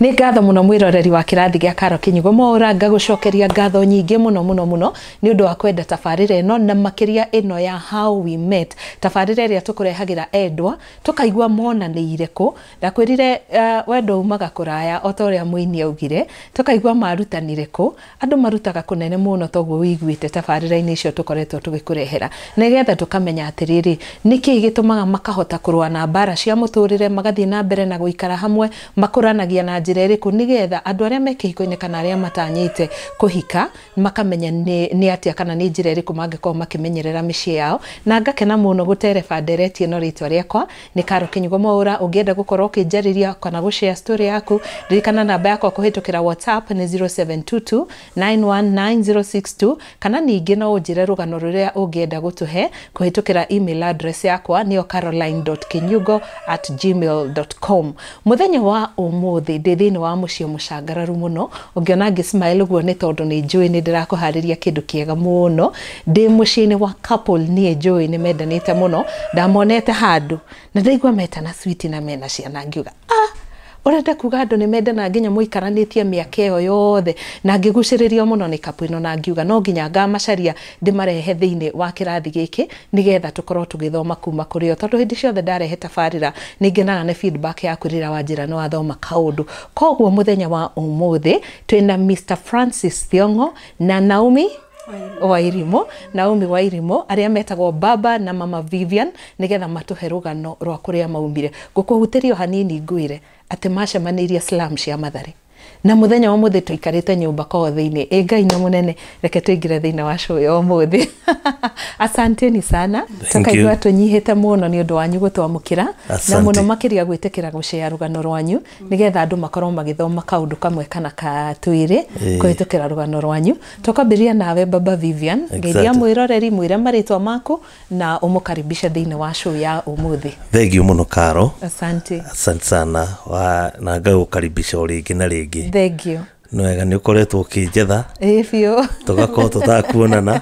Ni ngatho muno mwiroreri wa kirathi gia Carol Kinyugo Mwaura, ngagucokeria ngatho nyingi muno muno muno ni undu wa kwenda tafarira eno na makiria eno ya How We Met, tafarira iria tukurehagira endwa tukaigua monanire ku ndakwirire wendo umaga kuraya otoria muini augire tukaigua marutanire ku andu marutaga kunene muno toguo wiguite tafarira ini icio tukoretwo tugikurehera nigetha tukamenya atiriri niki gitumaga makahota kurwa na bara cia muturire magathie na mbere na guikara hamwe makuranagia na njirere ku nigetha andu aria mekihikoine kana aria matanyite kuhika makamenya ni atia kana ni njirere ku mangiko makimenyerera micie yao na ngakena muno gutereba nderetie no ritwa riakwa ni Carol Kinyugo Mwaura. Ungienda gukorwo kinjariria kana gushare story yaku ririkana namba yako kuhitukira WhatsApp ni 0722919062 kana ningi no unjire rugano ruria ungienda gutuhe kuhitukira email address yakwa niyo caroline.kinyugo@gmail.com. muthenya wa umuthi ndithini wa mucio mucangararu muno ungiona ngismile guo ni tondu ni njui ni ndirakuhariria kindu kiega muno ndi muciini wa couple ni njui ni mendanite muno ndamonete handu na ndaigua meta na sweet na mena ciana ngiuga orenda kuga andu ni mendana nginya muikaranitie miaka iyo yothe na ngiguciririo muno ni kapwino na ngiuga no nginya ngamacaria ndimarehe thiini wa kirathi giki nigetha tukorwo tugithoma kuma kuri o tondu hindi ciothe ndarehe tafarira ningenaga ne feedback ya kurira wa njira no athoma kaundu. Koguo muthenya wa umuthi twina Mr. Francis Thiong'o na Naomi Wairimo aria metagwo baba na mama Vivian nigetha matuheruga no rwa kuria maumbire gukuhutirio hanini nguire atimasha maniria slam cia Mathare na muthenya wa muthe tuikarite nyumba kwa theini ngai na munene reke tuingira theini wa show ya muthe. Asanteni sana tukaigwa tunyihite muno ni undu wanyu gutwamukira na muno makiria gwitikira gushare rugano rwanyu nigetha andu makorwo magithoma kaundu kamwe kana ka twire kuhitukira rugano rwanyu. Tukambiria nawe baba Vivian, ngeithia mwiroreri mwire maritwa mako na umukaribisha theini wa show ya muthe. Thank you muno Carol. Asante sana na ngai ukaribisha uringi na ringi. Thank you. No ega ni ukoretwo ukinjetha. Ifio. Tugakorwo tutakuonana.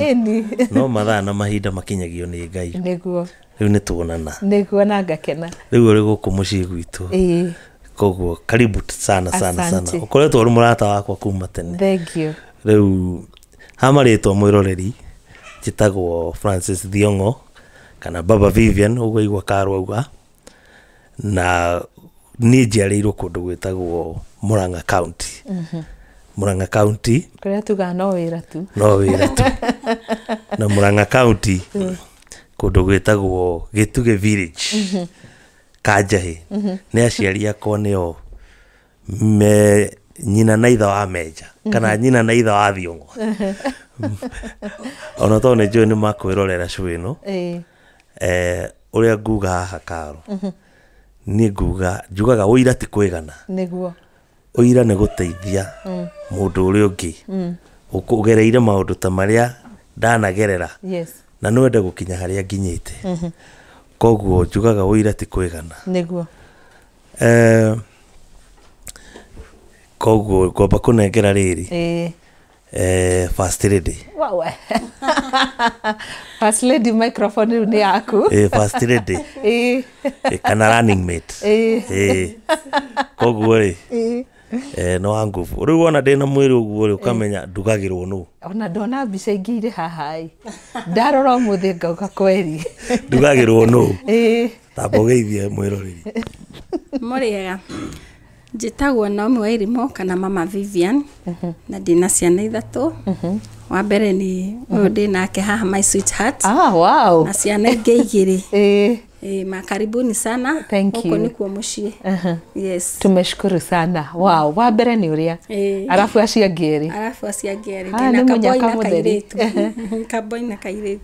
Eni. No mathaa na mahinda makinyagio ni ngai. Niguo. Riu ni tuonana. Niguo na ngakena. Riu uri guku mucii gwitu. Ee. Koguo karibu sana sana sana. Ukoretwo uri murata wakwa kuma tene. Thank you. Riu hamaritwo mwiroreri jitagwo Francis Thiong'o kana baba Vivian uguigwa Carol auga na ni njiarirwo kundu gwitagwo Muranga County. Muranga County kuria tuga no wira tu. No wira tu. Na Muranga County kundu gwitagwo Gituge Village. Kajahi. Ne aciaria ko neo me nyina na itha wa Meja kana nyina na itha wa Thiong'o. Ona to ne jo ni makwirorera cwino. Uria nguga haha Carol. Niguga jugaga oira ti kwegana niguo oira ne guteithia mundu uri ungi ukugereire maundu ta maria ndanagerera. Yes. Na nwende gukinya haria nginyite. Koguo jugaga oira ti kwegana niguo koguo ko bakunengera riri first lady. Wow. First lady microphone ni yaku. First lady. Kana running mate. Koguo no angu. Uri wona ndina mwiri uguo ukamenya ndugagirwo nu. Ona ndona mbica ingire haha. Ndarora muthe ngauka kweri. Ndugagirwo nu. Tabogeithie mwiroreri. Moriega. Jitagwo Naomi Wairimo kana mama Vivian na ndina ciana ithatu. Wa mbere ni uyu ndinake haha my sweetheart. Wow. Na ciana ingi igiri. Makaribuni sana. Huko ni kwa mucii. Yes. Tumeshukuru sana. Wow. Wa mbere ni uria. Alafu acia ngiri. Ndina kaboina kairitu.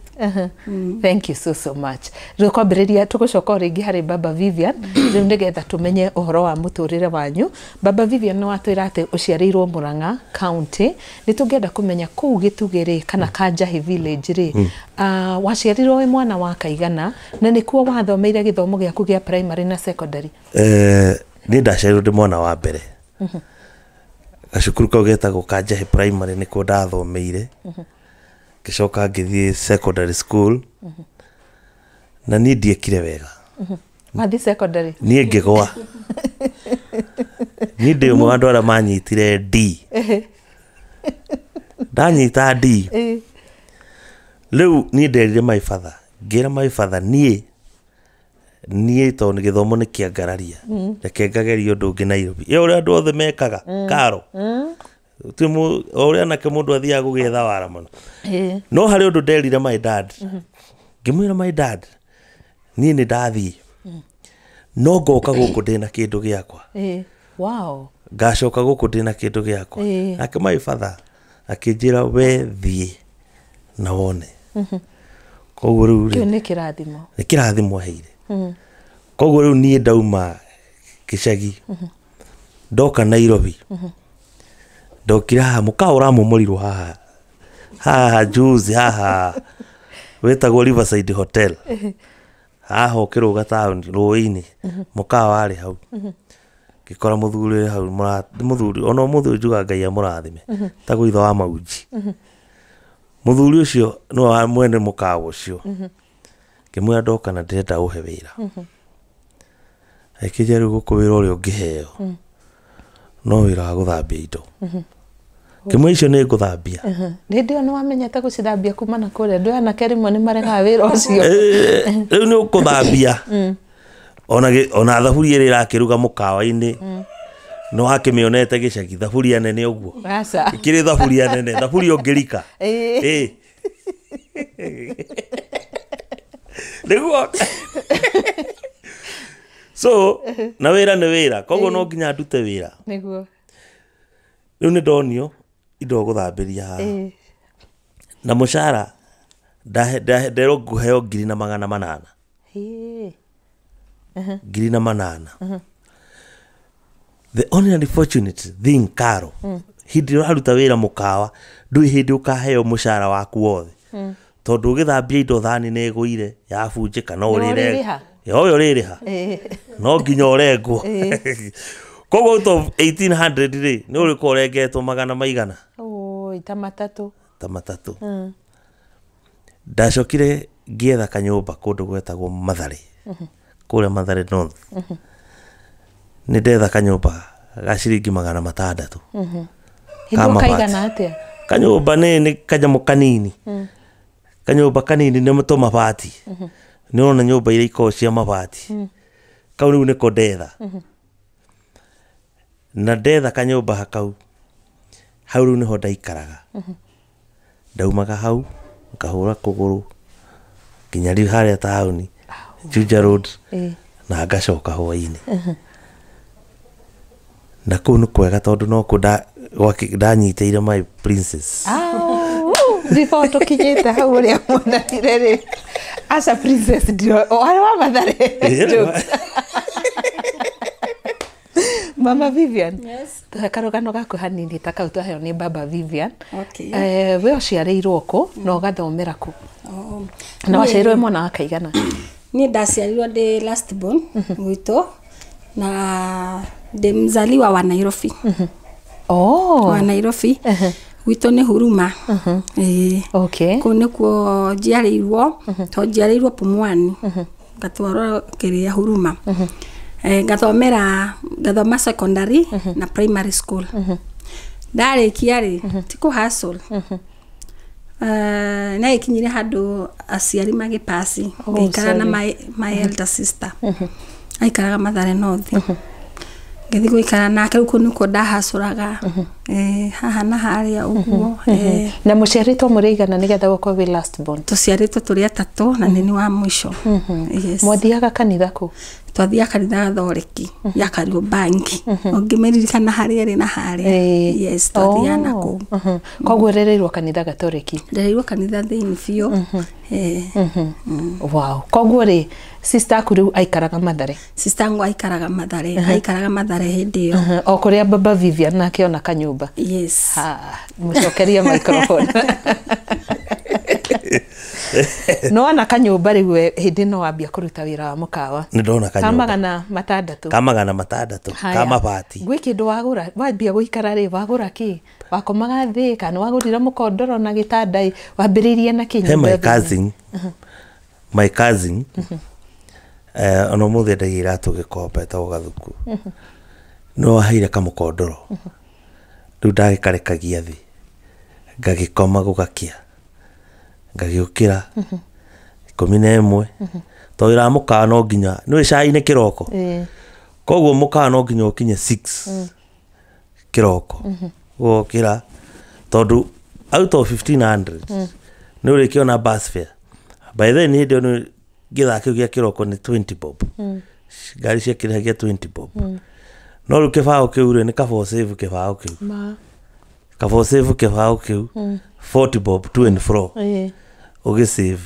Thank you so much. Ruko biriria tugucoka ringi hari baba Vivian. Riu ndigetha tumenye uhoro wa muturire wanyu. Baba Vivian no atwira ati uciarirwo Muranga County. Nitungenda kumenya ku Gitugire kana Kajahi Village ri. Waciarirwo we mwana wa kaigana na ni kuwa wathomeire githomo giaku gia primary na secondary. Ni ndaciarirwo ndi mwana wa mbere. Gacukuru kau getagwo Kajahi primary ni ko ndathomeire. Gicoka ngithii secondary school. Na ni ndiekire wega. Mathi secondary. Ni ngigwa. Ni demo andu ara manyitire D. Danyita D. Leo ni derire my father. Gira my father nie. Nie to githomo ni kiangararia. Reke ngagerio ndu ngi Nairobi. Ye uri andu othe mekaga. Karo. Timu uri anake mundu athia gugetha wara muno. No hari undu derire my dad. Ngimwira my dad. Ni ni dathi. No go kaguku ndina kindu giakwa. Wow. Gasho kaguku ndina kindu giakwa. Ake my father akijira we thie na wone. Koguo riu ni kirathimo. Ni kirathimo heire. Koguo riu nie ndauma kicagi. Ndoka Nairobi. Ndokira mukaura mumuliru haha. Haha juzi haha. Wetagwo Riverside Hotel. Aho kiruga town ruini mukawa ari hau gikora muthuri hau muthuri ona muthuri juga ngai amurathime taguitho wa mauji muthuri ucio no mwene mukawa ucio kimwe ndoka na ndeta uhe wira akijeru gukwira uri ungiheo no wira guthambia indo kimwe icio ni guthambia ndio no wamenyete gucithambia kuma na kure ndio na kerimo ni maregaga wira ucio riu ni guthambia ona thaburia ri rakiruga mukawa-ini no akimionete gicagi thaburia nene uguo aca ikiri thaburia nene thaburia ungirika niguo so na wira ni wira kogo no nginya ndute wira niguo riu ni donio ido guthambiria na mushara ndero guheo ngiri na magana manana ngiri na manana the only unfortunate thing Carol hindi raruta wira mukawa ndui hindi ukaheo mushara waku wothe tondu githambia indo thani ne guire yabunjika no urire yoyo ririha no nginya urenguo kogo out of 1800 ri ni uriko rengetwo magana maigana tamatatu ndacokire ngietha kanyumba kundu gwetagwo Mathare kule Mathare North ni ndetha kanyumba ga ciringi magana matandatu kama kaigana atia kanyumba ni kanyamu kanini kanyumba kanini ni muto mabati ni ona nyumba ile iko cia mabati kau ni ko ndetha na ndetha kanyumba hakau hau riu niho ndaikaraga ndaumaga hau ngahura kuguru nginya riu haria taoni Juja Road na ngacoka hwaini na kuu ni kwega tondu no ku ndanyitire my princess before tukinyite hau uria mwanire ri aca princess ndio ari wa Mathare Mama Vivian. Yes. Karogano gaku hanini takautu hayo ni Baba Vivian. Okay. We ociarirwo ku no gathomera ku. Oh. Na waciarirwo mwana akaigana. Ni ndaciarirwo the last born gwito na de mzaliwa wa Nairobi. Oh. Wa Nairobi. Gwito ni Huruma. Okay. Kune ku jiarirwo to jiarirwo Pumwani. Gatwaro kiria Huruma. Gathomera gathoma secondary na primary school ndari kiari tiku hustle na ikinyire handu aciari magipasi ngikara na my elder sister aikaraga Mathare North ngithi guikara nake ruko nuko ndahacuraga haha na haria uguo na muciarito murigana nigetha guko we last born tuciarito turi atatu na nini wa mwisho yes mwathiaga kanitha ku twathiaga kanitha thoriki ya Kariu banki ongimeririkana haria ri na haria yes twathiana ku koguo rereirwo kanitha gatoriki rereirwo kanitha thini fio wow koguo ri sister kuru aikaraga Mathare sister ngo aikaraga Mathare hindi yo okuria Baba Vivian nake ona kanyumba yes ha mucokeria microphone no ana kanyumba riwe hindi no ambia kuruta wira wa mukawa ndona kanyumba kamagana matandatu kama bati gwiki ndu wagura wambia guikara ri wagura ki wakomaga thi kana wagurira mukondoro na gitandai wambiririe na kinyumba my cousin ono mudhe ndagira tugikomba ta ugathuku no haire kamukondoro ndu ndagikarekagia thi ngagikoma gugakia ngagiukira 11 toira mukano nginya no icaine kiroko koguo mukano nginya ukinye 6 kiroko gukira tondu out of 1500 no rikiona bus fare by then he don't githa kiugia kiroko ni 20 bob gari cia kiragia 20 bob no ruke fao kiure ni kafo save kifao kiu ma kafo save kifao kiu 40 bob to and fro oge save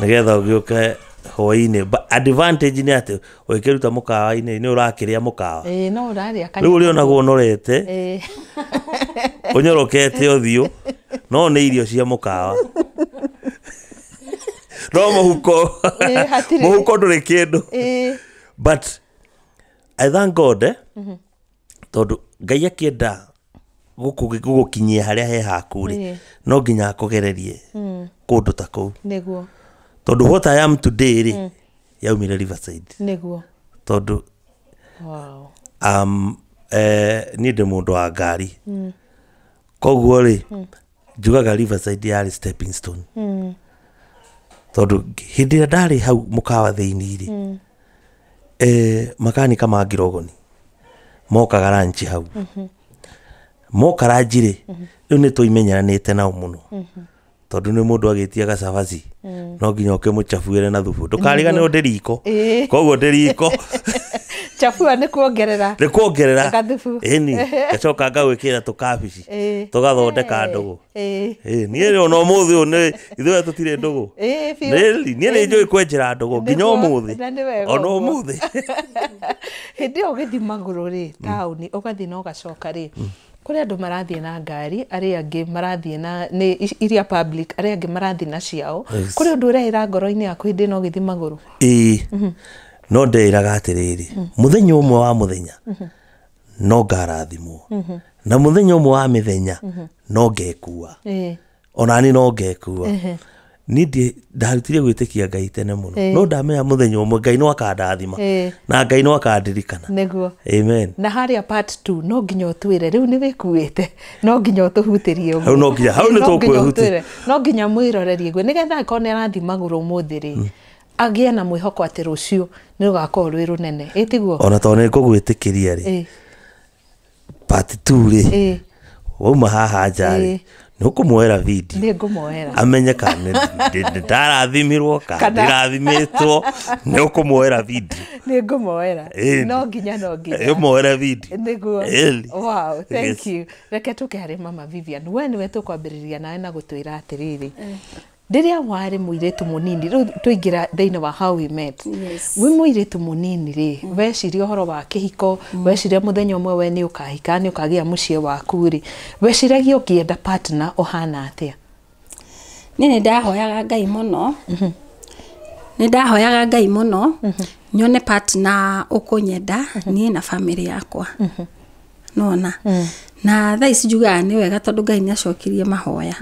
nagetha ogioka hoine advantage ni ate oikeruta mukawa ine ni urakiria mukawa no uraria kani uri onagwo norete onyorokete othio no ni irio cia mukawa no muhuko muhuko ndure kindu but I thank God tondu ngai akienda gukugikinyia haria he hakuri no nginya akogererie kundu ta kuu niguo tondu what I am today ri yaumire Riverside niguo tondu wow ni de mundu wa ngari koguo ri njugaga Riverside yari stepping stone tondu hindi ndari hau mukawa theini ri makanika ma ngirogoni moka garanchi hau moka ranjire riu ni tuimenyananite nao muno tondu ni mundu agitia ga savazi no nginya uke muchafuire na thubu ndukariga ni ndiriko koguo ndiriko chafua ni kuongerera gathubu ni gacoka ngawikira tukabici tugathondeka ndugu ni ri ono muthi ni ithuwe tutire ndugu ni ri njui kwenjira ndugu nginya muthi ono muthi hindi ugithi maguru ri tauni ugathi no gacoka ri kuri andu marathie na ngari aria angi marathie na ni iria public aria angi marathie na ciao kuri undu urehira ngoro-ini yaku hindi no githi maguru no ndeiraga atiriri muthenya umwe wa muthenya no ngarathimwo na muthenya umwe wa mithenya no ngekua onani no ngekua ni ndarutire gwitikia ngai tene muno no ndamenya muthenya umwe ngai no akandathima na ngai no akandirikana niguo amen na haria part 2 no nginya utwire riu ni wikuite no nginya utuhutirie uguo no nginya hau ni tukwihutire no nginya mwirorerie gwe nigetha kone arathima guru muthiri agia na mwihoko ati rucio ni ugakorwo rwi runene itiguo ona tone kugwitikiria ri part 2 ri wauma haha njari nukumuera video ningumuera amenya kana ndarathimirwo kana ndirathimitwo nukumuera video ningumuera no nginya no nginya umuera video niguo wow thank you reke tuke hari mama Vivian we niwe tukwambiriria nawe na gutwira atiriri ndiria wari muiretu munini ru tuingira theini wa How We Met we muiretu munini ri weciria horo wa kihiko weciria muthenya umwe we ni ukahika ni ukagia mucie waku ri weciragia ukienda partner ohana atia nini ndahoyaga ngai muno nyone partner ukunyenda ni na family yakwa nona na tha isi juga ni wega tondu ngai ni acokirie mahoya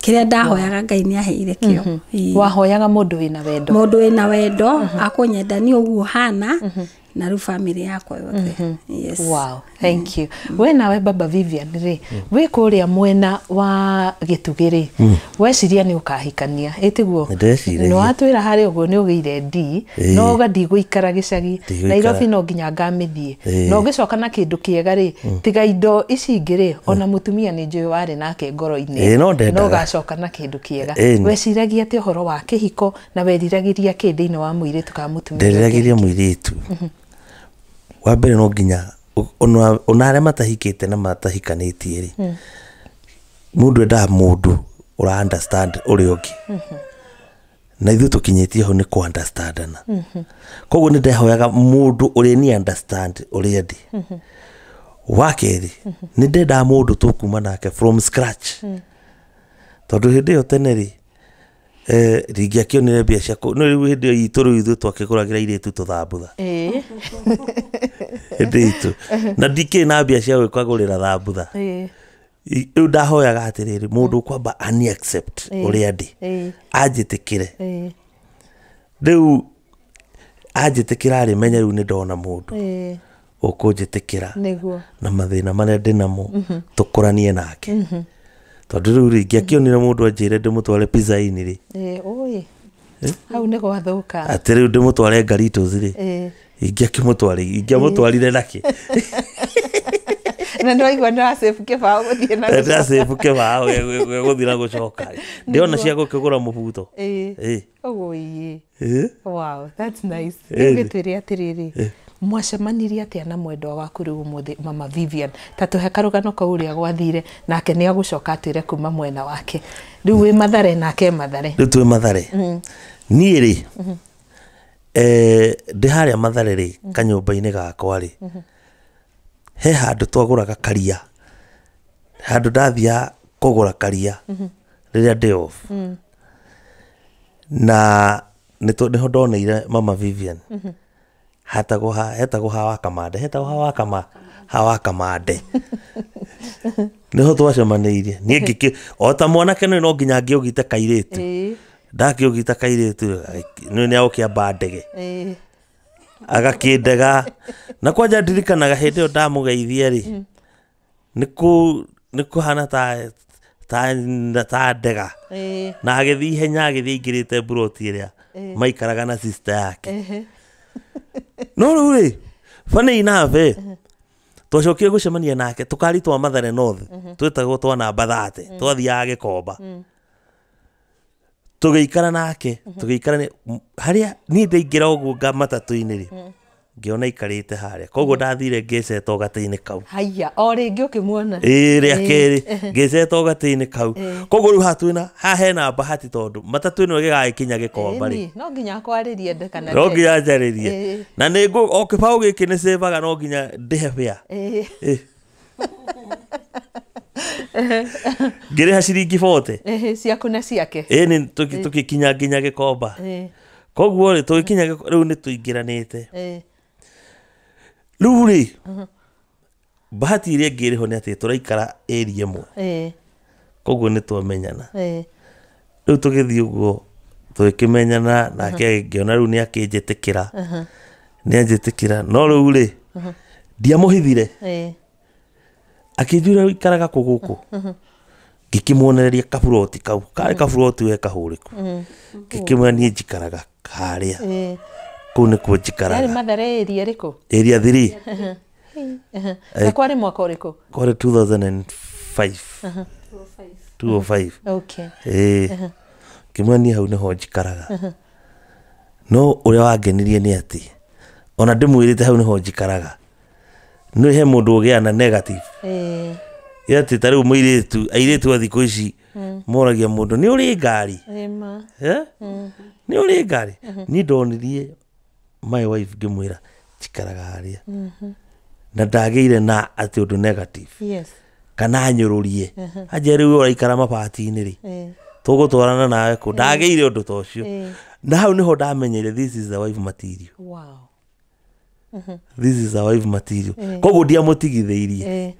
kiria ndahoyaga ngai ni aheire kio wahoyaga mundu wina wendo akunyenda ni uguo hana na ru family yako yote yes wow thank you we nawe baba Vivian ri we kuria mwena wa gitugiri weciria ni ukahikania itiguo no atwira hari uguo ni ugiire ndi no ga ndiguikara gicagi na Nairobi no nginya ngamithie no gicoka na kindu kiega ri tiga indo ici ngiri ona mutumia ni njui wari nake ngoro-ini no gacoka na kindu kiega weciragia ati horo wa kihiko na weriragiria kindu ni wa muiritu ka mutumia ndiriragiria muiritu wabere no nginya onare matahikite na matahikanitie ri mundu enda mundu ura understand uri oki na ithu tukinyitie ho ni ku understandana koguo ni ndehoyaga mundu uri ni understand uri endi wakeri ni ndenda mundu tukuma nake from scratch tondu hindi yo tene ri rigia kionere bia ciako no riu hindi yituru ithu twakiguragira iretu tuthambutha nditu na dike na bia cia gwikagurira thambutha riu ndahoyaga atiriri mundu kwamba ani accept uria ndi ajitikire riu ajitikira ri menya riu ni ndona mundu ukujitikira niguo na mathina maria ndinamo tukuranie nake tondu riu ringi akionira mundu ajire ndimutware pizza ini ri oi hau nego athuka ati riu ndimutware garitos ri ingi akimutware ingi amutwarire nake na no igwa na sefuke vao guthie na na sefuke vao guthie na gucoka ndiona cia gukigura mubuto ogoi wow that's nice ngitwiri atiriri mwacemanirie atia na mwendwa waku riu muthe mama Vivian tatu he karugano ka uria gwathire nake ni agucoka atire kuma mwena wake riu we Mathare nake Mathare riu twi Mathare ni ri de haria Mathare ri kanyumba-ini gakwa ri he handu twaguraga karia handu ndathia kugura karia riria day off na neto ne hodoneire mama Vivian hatago ha wakamande hetago ha wakama ha wakamande neho twacemaniirie nie ngiki ota mwanake no nginya ngiugite kairitu ndakiugita kairitu ni aukia bandege agakindega na kwanja ndirikanaga hindi yo ndamugeithie ri niku hana ta ndega na agethi henya agethi ingirite broti ria maikaraga na sister yake no ri funny enough twacokie gucemania nake tukari twa Mathare North twetagwo twana Mbathate twathiaga Gikomba tugeikara nake tugeikara haria ni ndeingira ugu ngamatatu-ini ri ngiona ikarite haria koguo ndathire ngeceto gataini kau haya o ringi ukimwona ri akeri ngeceto gataini kau koguo riu hatwina hahena bahati tondu matatu ino gigakinya Gikomba ri no nginya kwaririe ndekana no nginya njaririe na ningu okipau giki ni sevaga no nginya ndihe bia ngire ha ciringi 40 ciaku na ciake ni tukikinya nginya Gikomba koguo ri tukikinya riu ni tuingiranite riu ri bahati ri ngire ho ni ati turaikara area mwe koguo ni twamenyana riu tugithi uguo tukimenyana nake ngiona riu ni akinjitikira no riu ri ndiamuhithire akijura ikaraga kuguku gikimwonereria kaburoti kau kare kaburoti we kahuriku gikimwani jikaraga karia kune ko jikaraga ari Mathare area riko area 3 akwari mwaka uriko kore 2005 2005 okay gikimwani hauna ho jikaraga no uria wangenirie ni ati ona ndimwirite hauna ho jikaraga no he mundu ugiana negative yati tariu muiretu airetu athiko ici moragia mundu ni uri ngari ni uri ngari ni ndonirie my wife ngimwira jikaraga haria na ndageire na ati undu negative yes kana nyururie ajeri we uraikara mabati-ini ri tugutwarana nawe ku ndageire undu tocio na hau niho ndamenyire this is the wife material wow this is our wife material koguo ndiamutigitheirie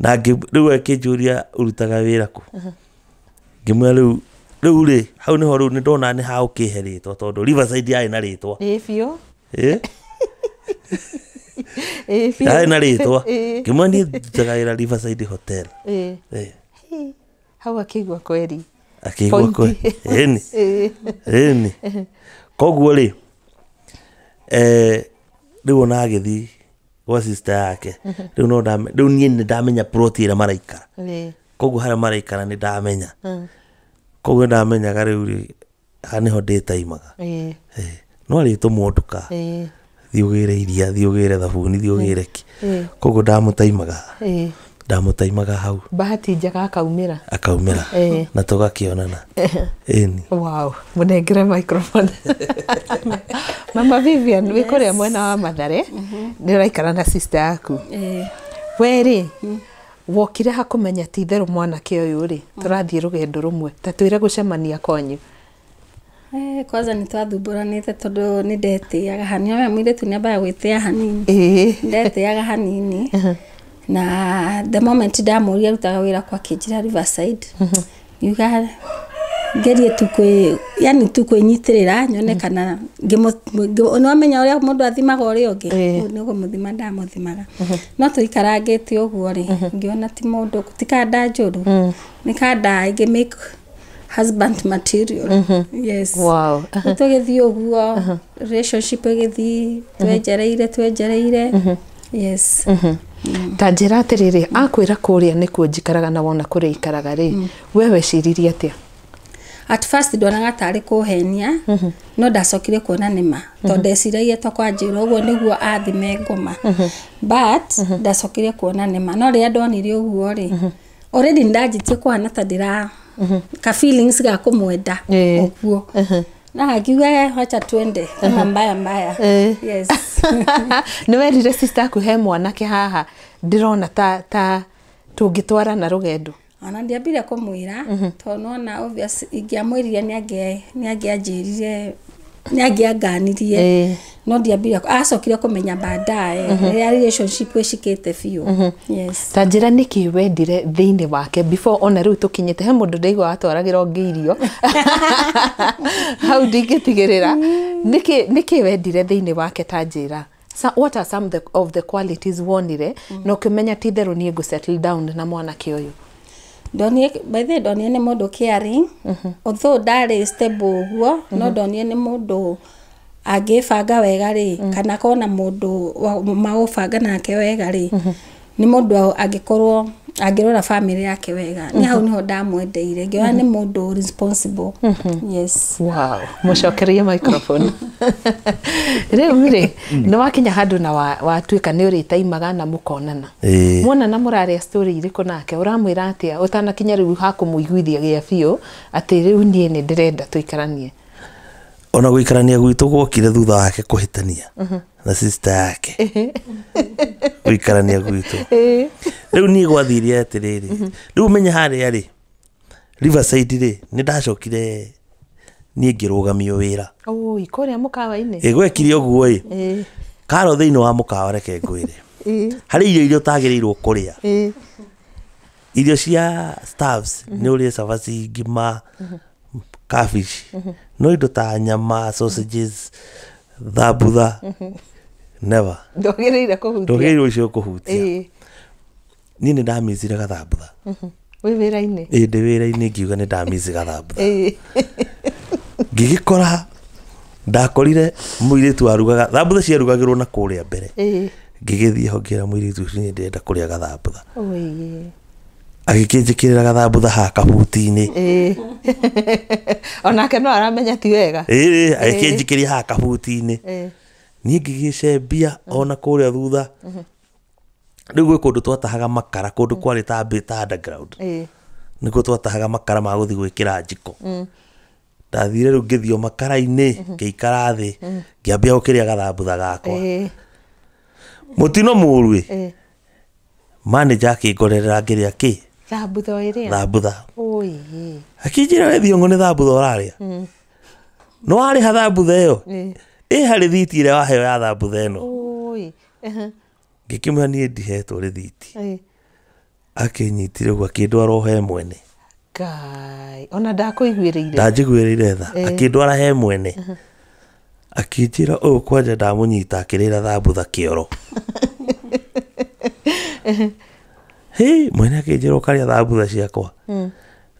na riu akinjuria urutaga wira ku ngimwira riu ri hau niho riu ni ndona ni ha ukiheritwo tondu Riverside yari na ritwa fio yari na ritwa ngimwira ni ndutaga wira Riverside Hotel hau akigwa kweri koguo ri riu ona agithi gwa sister yake riu no ndame riu nie ni ndamenya proti ira maraikara koguo haria maraikara ni ndamenya koguo ndamenyaga riu hani ho data imaga no aritwo munduka thiugire iria thiugire thabuni thiugire ki koguo ndamutaimaga hau bahati njega akaumira na tugakionana wow munengere microphone mama Vivian we koria mwena wa Mathare ndiraikara na sister yaku weri wokire hakumenya ti theru mwanake uyu ri turathie rugendo rumwe tatwire gucemania konyu kwanza nitwathumburanite tondu ni ndetiaga hanini mwiretu ni ambaga gwitia hanini ndetiaga hanini na the moment ndamuria rutaga wira kwa Kijira Riverside you got gerie tukwe yani tukwe nyitirira nyone kana no amenya uria mundu athimaga uria ungi nigo muthima ndamuthimaga no tuikarangite uguo ri ngiona ti mundu tikanda njuru nikanda ingi make husband material. Yes. Wow. Tugethi uguo relationship gethi twejereire yes. Tajira tiriri akwira kuria nikuo jikaraga na wona kuria ikaraga ri wewe shiriria atia at first ndonaga tari kuhenia no ndacokire kuona nima to ndeciragia to kwanjira uguo niguo athime ngoma but ndacokire kuona nima no ria ndonire uguo ri already ndajitie kuhana ta ndira ka feelings ga kumwenda uguo na hakiwe wacha twende kama mbaya yes niwe rire sister kuhe mwanake haha ndirona ta tungitwara na rugendo ana ndiambire kumwira tonona obvious ingiamwirire ni angianjirire ni angianganirie no ndiambire acokire kumenya baadaye relationship weshikite fiu yes tajira niki wendire thini wake before ona riu tukinyete he mundu ndeigwa atwaragira ngeirio how did getigerera niki wendire thini wake tajira. So what are some of the qualities wonire no kumenya titheru ni go settle down na mwanake uyu By the way, ni mundu caring. Although ndari stable guo, no donie ni mundu agifanga wega ri kana kona mundu maufanga nake wega ri ni mundu angikorwo angirora family yake wega ni hau niho ndamwendeire ngiona ni mundu responsible. Yes. Wow. Mushokerie microphone rĩu mire no wakinya handu na watuika ni uri taimaga na mukonana muona na murare story iriko nake uramwira atia utanakinya riu hakumuiguithia gia fio ati riu nie ni ndirenda tuikaranie ona guikarania gwitu gwokire thutha wake kuhitania na sister yake guikarania gwitu riu ni gwathirie atiriri riu menya haria ri Riverside ri ni ndacokire ni ngirugamio wira ikoria mukawa-ini igwekire uguo Carol thini wa mukawa reke ngwire hari irio tagirirwo kuria irio cia staffs ni uri savasi ngima kafish no indo ta nyama sausages thabutha never ndogereire ucio kuhutia ni ni ndamizire gathabutha wira-ini ndewira-ini ngiuga ni ndamizire gathabutha ngigikora ndakorire muiritu arugaga thabutha ciarugagirwo na kuria mbere ngigithie ho ngira muiritu ucio ni ndenda kuria gathabutha agikinjikirira gathabutha ha kahuti-ini onake no aramenya ti wega agikinjikiria ha kahuti-ini ni ngigicembia ona kuria thutha riu gwi kundu twatahaga makara kundu kwari ta beta underground nikuo twatahaga makara ma guthi gwikira njiko ndathire riu ngithio makara-ini ngiikara thi ngiambia gukiria gathambutha gakwa mutino murui manager akingorerera ngiria ki thambutha iria thambutha akinjira we Thiong'o ni thambutha uraria no ariha thambutha iyo hari thiti iria waheo ya thambutha ino ngikimwira nie ndihetwo rithiti akinyitire uguo akindwara he mwene kai ona ndakuiguirire ndajiguirire tha akindwara he mwene akinjira o kwanja ndamunyita akirira thambutha kioro hey mwene akinjira ukaria thambutha ciakwa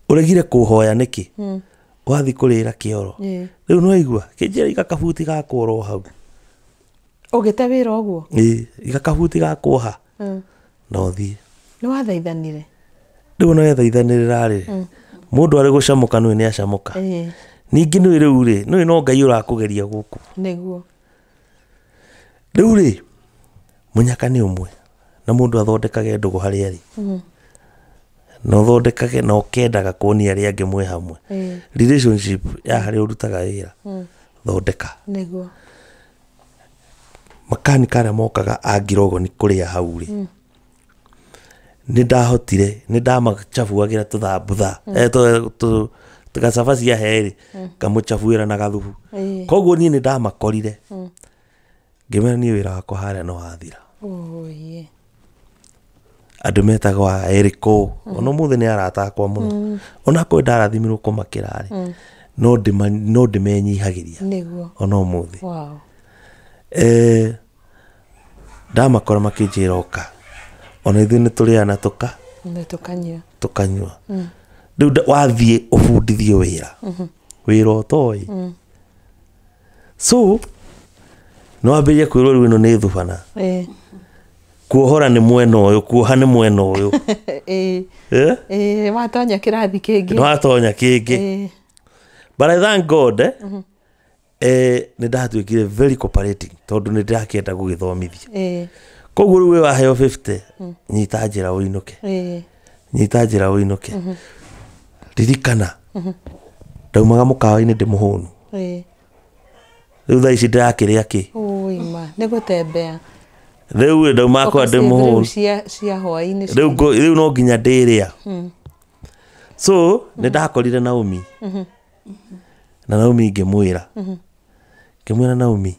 uregire kuhoya niki wathi kurira kioro riu no aigua kinjira iga kabuti gakorwo hau ogeta wira uguo iga kabuti gakoha no thie ni wathaithanire riu no ethaithanirira ri mundu ari gucamuka ni acamuka ningi ni riu ri no ngai urakugeria guku niguo riu ri munyaka ni umwe na mundu athondekage ndugu haria ri no thondekage no kendaga kuonia ri angi mwe hamwe relationship ya haria urutaga wira thondeka niguo makanika ra mokaga angirogo ni kuria hau ri ni ndahotire ni ndamachafuagira tuthambutha to tukasafasi ya heri kamuchafuira na gathubu koguo ni ndamakorire ngimera ni wira wako haria no hathira adumetagwa eriko ono muthenya aratakwa muno ona ko ndarathimiro kumakirari no dimenyi hagiria niguo ono muthi wow dama kora makijiroka ona ithini turiana tuka tukanywa tukanywa ndu wathie ufundithie wira wiro toyi so no abeje kwiro rwino ni thufana kuohora ni mwena uyu kuoha ni mwena uyu watonya kirathi kingi no watonya kingi but I thank God ni ndatwikire very cooperating tondu ni ndirakienda gugithomithia koguo riwe wa heo 50 nyita njira uinuke nyita njira uinuke ririkana ndaumaga mukawa-ini ndimuhunu riu thaa ici ndirakiria ki uima ni gutembea riu ndauma kwa ndimuhunu cia hwaini riu no nginya ndiria so ni ndakorire Naomi na Naomi ngimwira ngimwira Naomi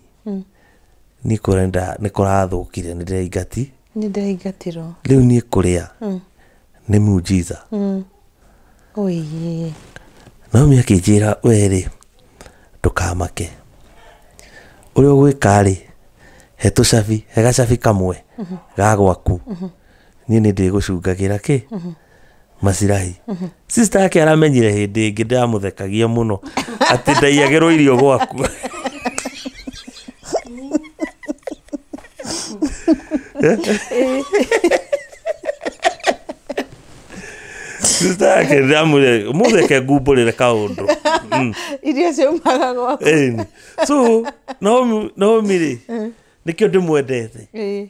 ni kurenda ni kurathukire ni ndeingati ni ndeingatiro riu ni kuria ni muujiza oiye Naomi akijira weri ndukamake uria gwikari he tucabi he gacabi kamwe ga gwaku ni ndigucungagira ki masirahi sister yake aramenyire hindi ngi ndamuthekagia muno ati ndaiyagirwo irio gwaku sister yake ndamure mutheke ngumburire kaundu irio ciumaga gwaku so no miri nikio ndimwendete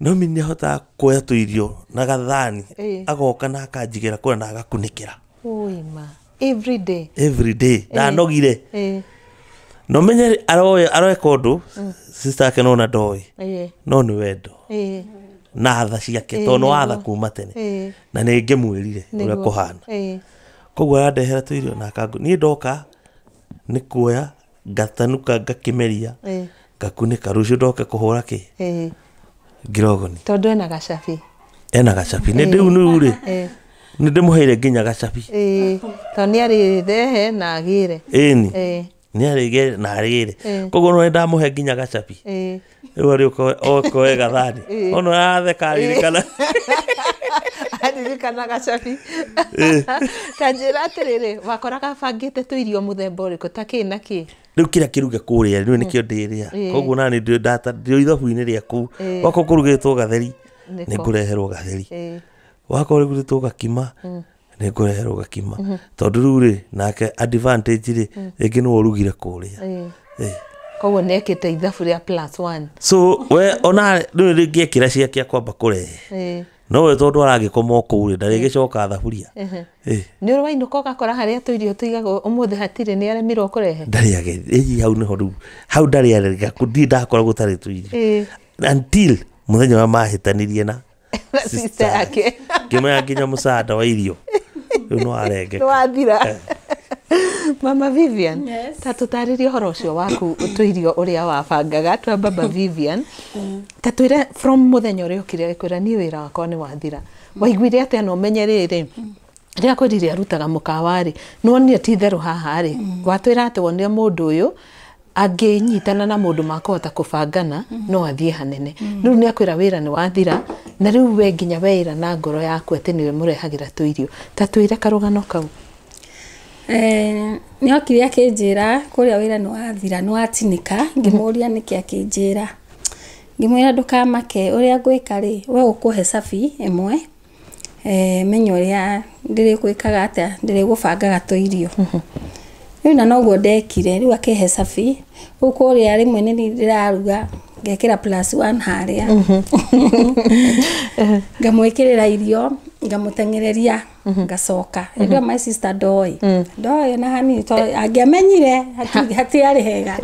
no mini hota kuoya tu irio na gathani agoka na akanjigira kura na agakunikira oima every day na nogire no menye aroe kondu sister yake nona ndoi no ni wendo na atha ciake tono atha kuma tene na ningimwirire uria kuhana koguo arandehera tu irio na akangu nie ndoka ni kuoya ngatanuka ngakimeria ngakunika rucio ndoke kuhura ki girogoni tondu ena gacabi ni ndiu nu ri ni ndimuheire nginya gacabi toni ari thehe na agire ni ari na agire koguo no ndamuhe nginya gacabi riu ari uko wega thani ono athe karirikana aririkana gacabi kanjira atiriri wakoraga bangite tu irio muthemba uriko ta ki na ki riu kira kiruge kuria riu nikio ndiria koguo na ni ndata ndio ithabu-ini riaku wako kurugitwo gatheri ni kureherwo gatheri wako rugitwo gakima ni kureherwo gakima tondu riu ri nake advantage ri ingi no urugire kuria koguo nekite ithabu ria +1 so we ona ndu ringiekira ciakia kwamba kurehe no we tondu aragikoma kuuri ndarigicoka thaburia ni uri wainuka gakora haria tuirio tuigaga umuthi hatire ni are miro kurehe ndariage eji hau ni horu hau ndariarega kuthi ndakora gutari tuirio until muthenya wa mahitanirie na sister yake kimaya nginya musada wa irio no arege no athira Mama Vivian ta tutaririe horo cio waku tuirio uria wabangaga twa baba Vivian ta twire from muthenya uria ukire kwira ni wira wakwa ni wathira waiguire ati no menyerere ria kwirire arutaga mukawa ri no ni ati theru haha ri gwatwira ati wonia mundu uyu anginyitana na mundu makota kubangana no athie hanene riu ni akwira wira ni wathira na riu we nginya weira na ngoro yaku ati niwe murehagira tuirio ta twire karugano kau niokire akinjira kuria wira no athira no atinika ngimuria niki akinjira ngimwira ndukamake uria ngwika ri we ukuhe safi emwe menyoria ndiri gwikaga ata ndiri gubangaga tuirio riu na noguo ndekire riu akihe safi ukuria rimwe ni ndiraruga ngekira +1 haria ngamwikirira irio ngamutengereria ngacoka ndio my sister doi na hani to angiamenyire hati ari hega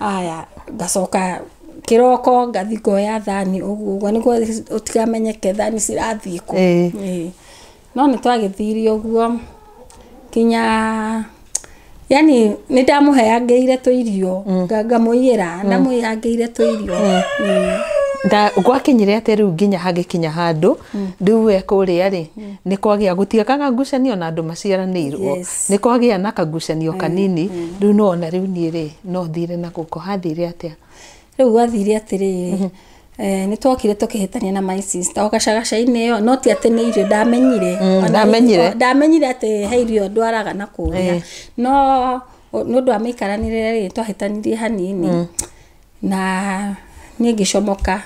aya ngacoka kiroko ngathiko ya thani uguo niko utigamenyeke thani cirathii ku no ni twagithiri uguo kinya yani ni ndamuheangeire tu irio ngamwiyira na muyangeire tu irio da gwakinyire ateru nginya hagikinya handu riwe kuria ri ni kwagia gutiakaga ngucanio na andu maciaranirwo ni kwagia na kagucanio kanini riu no ona riu ni ri no thire na gukoha thire atia riu gwathire atiri ni twakire tukihitania na my sister okashagacha ineyo not ati ni irio ndamenyire ati he irio ndwaraga na kuria no nundu amaikaranire ri twahitanirie hanini na nigishomoka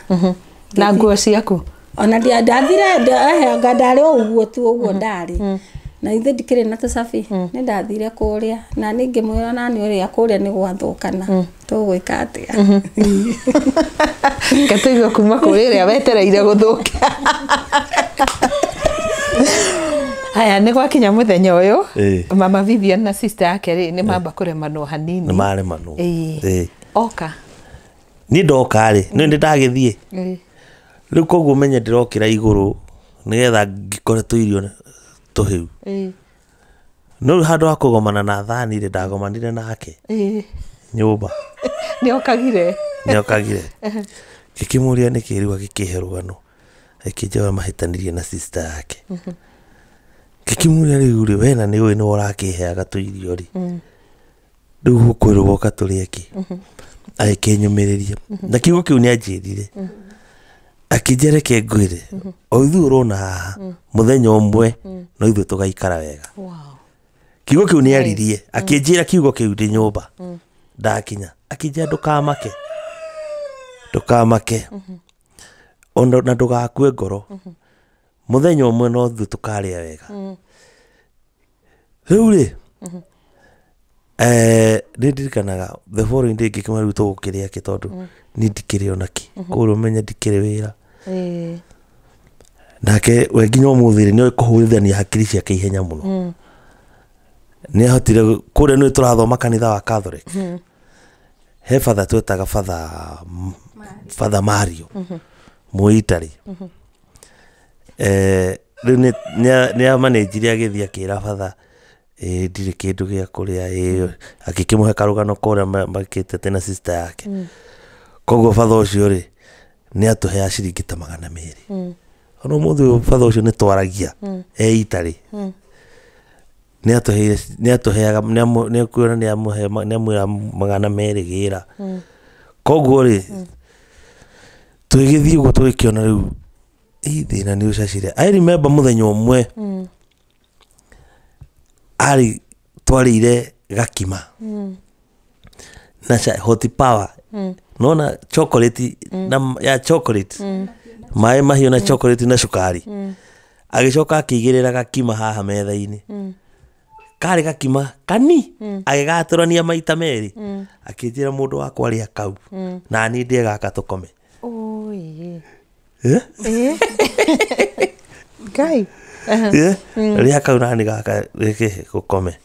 na nguo ciaku ona ndathire ndahega ndari uguo tu uguo ndari na ithe ndikire na tusafi ni ndathire kuria na ningimwira na ni uria kuria ni gwathukana tugwika atia katuigo kuma kuria wetereire guthuka aya ni gwakinya muthenya uyu mama Vivian na sister yake ri ni mamba kuremanwo hanini ni maremanwo oka ni ndoka ri ni ndagithie ri koguo menye ndirokira iguru nigetha ngikoretwo irio tohiu no hado akogomana na thani ri ndagomanire nake nyumba ni okagire gikimuria ni kiriwa gikiherugano gikijewa mahitanirie na sister yake gikimuria ri uri wena ni uyu ni urakiheaga tu irio ri ndu gukwirwo ka turi eki akinyumiriria na kiugo kiu ni ajirire akijereke ngwire oithu urona muthenya omwe no ithu tugaikara wega kiugo kiu ni aririe akinjira kiugo kiu ndi nyumba ndakinya akinja ndukamake ondo na ndugakue ngoro muthenya omwe no ithu tukaria wega riuri ndirikanaga the following day gikimari gutugukiria ki tondu ni ndikire onaki kuru menye ndikire wira nake wenginyo muthire ni kuhurithania hakiri cia kihenya muno ni hotire kure ni turathoma kanitha wa Catholic he father twetaga father Mario muitari ni amanejire agithia kira father ndire kindu gia kuria akikimuhe karugano kuria makite tena sister yake koguo father ucio ri ni atuhea ciringi ta magana meri ono muthu father ucio ni twaragia eitari ni atuheaga ni kuona ni amuhe magana meri gira koguo ri twigithie uguo twikiona riu ithina ni ucacire I remember muthenya umwe ari twalire gakima na hoti power naona chocolate na ya chocolate mai mahiyo na chocolate na sukari agicoka akigirira gakima haha methaini kari gakima kani agigaturania maita meri akinjira mundu wakwa ari akau na ni ndie gaka tukome oye guy ria kauna ni gaka reke gukome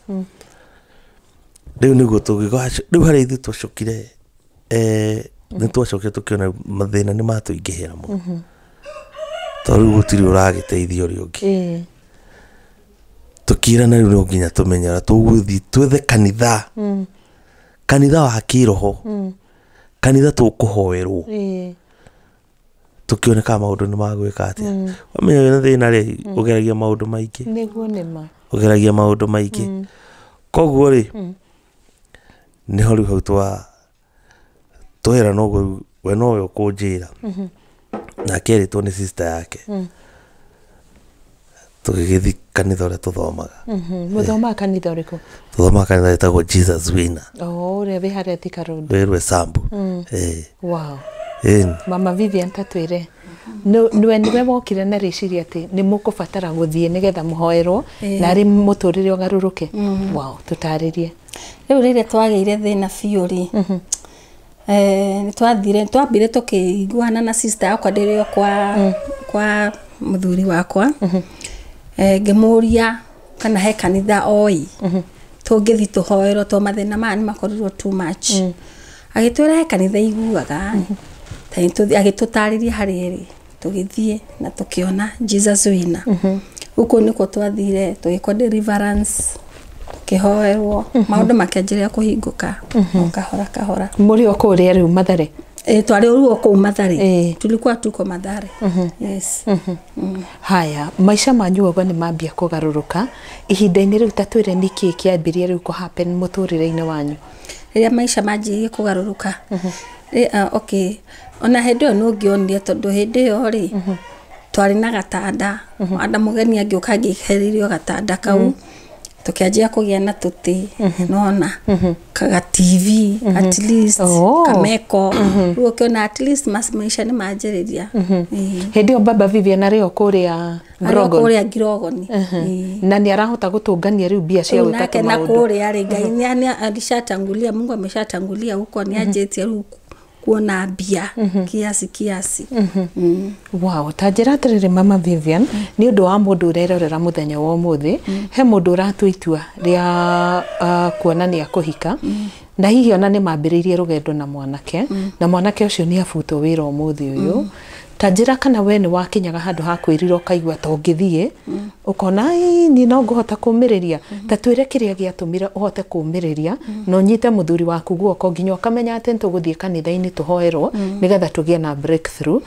riu nigo tugiga riu hari ithu twacukire ni twacukire tukiona mathina ni matu ingihira mu toru gutiri uragiteithio ri ungi tukira na riu nginya tumenyara tuguthi twethe kanitha wa kiroho kanitha tukuhoerwo tukione kama maundu ni magwika atia wamenye thina ri ugeragia maundu maingi niguo nima ugeragia maundu maingi koguo ri ni hori hotwa toera no we no yo kujira na keri to ni sister yake tukigithi kanitha ri tuthomaga muthoma kanitha riko tuthoma kanitha itagwo Jesus Winner ore we hare tikarudu werwe sambu wow mama Vivian tatwire no niwe wokire na riciria ati ni mukubatara guthie nigetha muhoerwo na ri muturire ongaruruke wow tutaririe riu rire twageire thina fiu ri ni twathire twambire tukiguana na sister yakwa ndirio kwa muthuri wakwa ngimuria kana he kanitha oi tungithi tuhoerwo to mathina ma ni makorirwo too much agitwira kanitha iguaga agitutariria hariri tugithie na tukiona Jesus Winner uko niko twathire tugikwa deliverance tukihoerwo maundu makianjiria kuhinguka kahora muri okuria riu Mathare Tuale uruo kwa Mathare. Tulikuwa tuko Mathare. Yes. Haya, maisha manyu wabani mabia kugaruruka. Ihida inere utatuire niki kia abiriere uko happen motorire ine wanyu. Hea maisha maji kugaruruka. Okay. Ona hedeo nugi ondi atodo hedeo hori. Tualina gata ada. Ada mugeni ya giokagi heririo gata ada kau. Tukiajia kugiana tuti, naona, kaga TV, at least, kameko, ukiona at least mas maisha ni maajiridia. Hedi obaba Vivian areo korea Grogon. Korea Grogon. Nani araho tagoto gani yari ubiashia wetake maudu. Unake na korea rega, ni alishatangulia, Mungu ameshatangulia huko ni ajeti ya huku. Kuona abia, kiasi. Wow, tajiratere mama Vivian, ni udo wa modurero rera muthenya wa muthe, he moduratu itua, ria kuonania ya kuhika, na hihi onane mabiririe rugendo na mwanake ucio ni afuto wira umuthi uyu, tajira kana we ni wakinyaga handu ha kwiriro kaigwa ta ungithie ukona ni no ngohota kumiriria tatwire kiria giatumira uhote kumiriria no nyite muthuri waku guoko nginya ukamenya ati ntuguthie kanithaini tuhoerwo nigetha tugie na breakthrough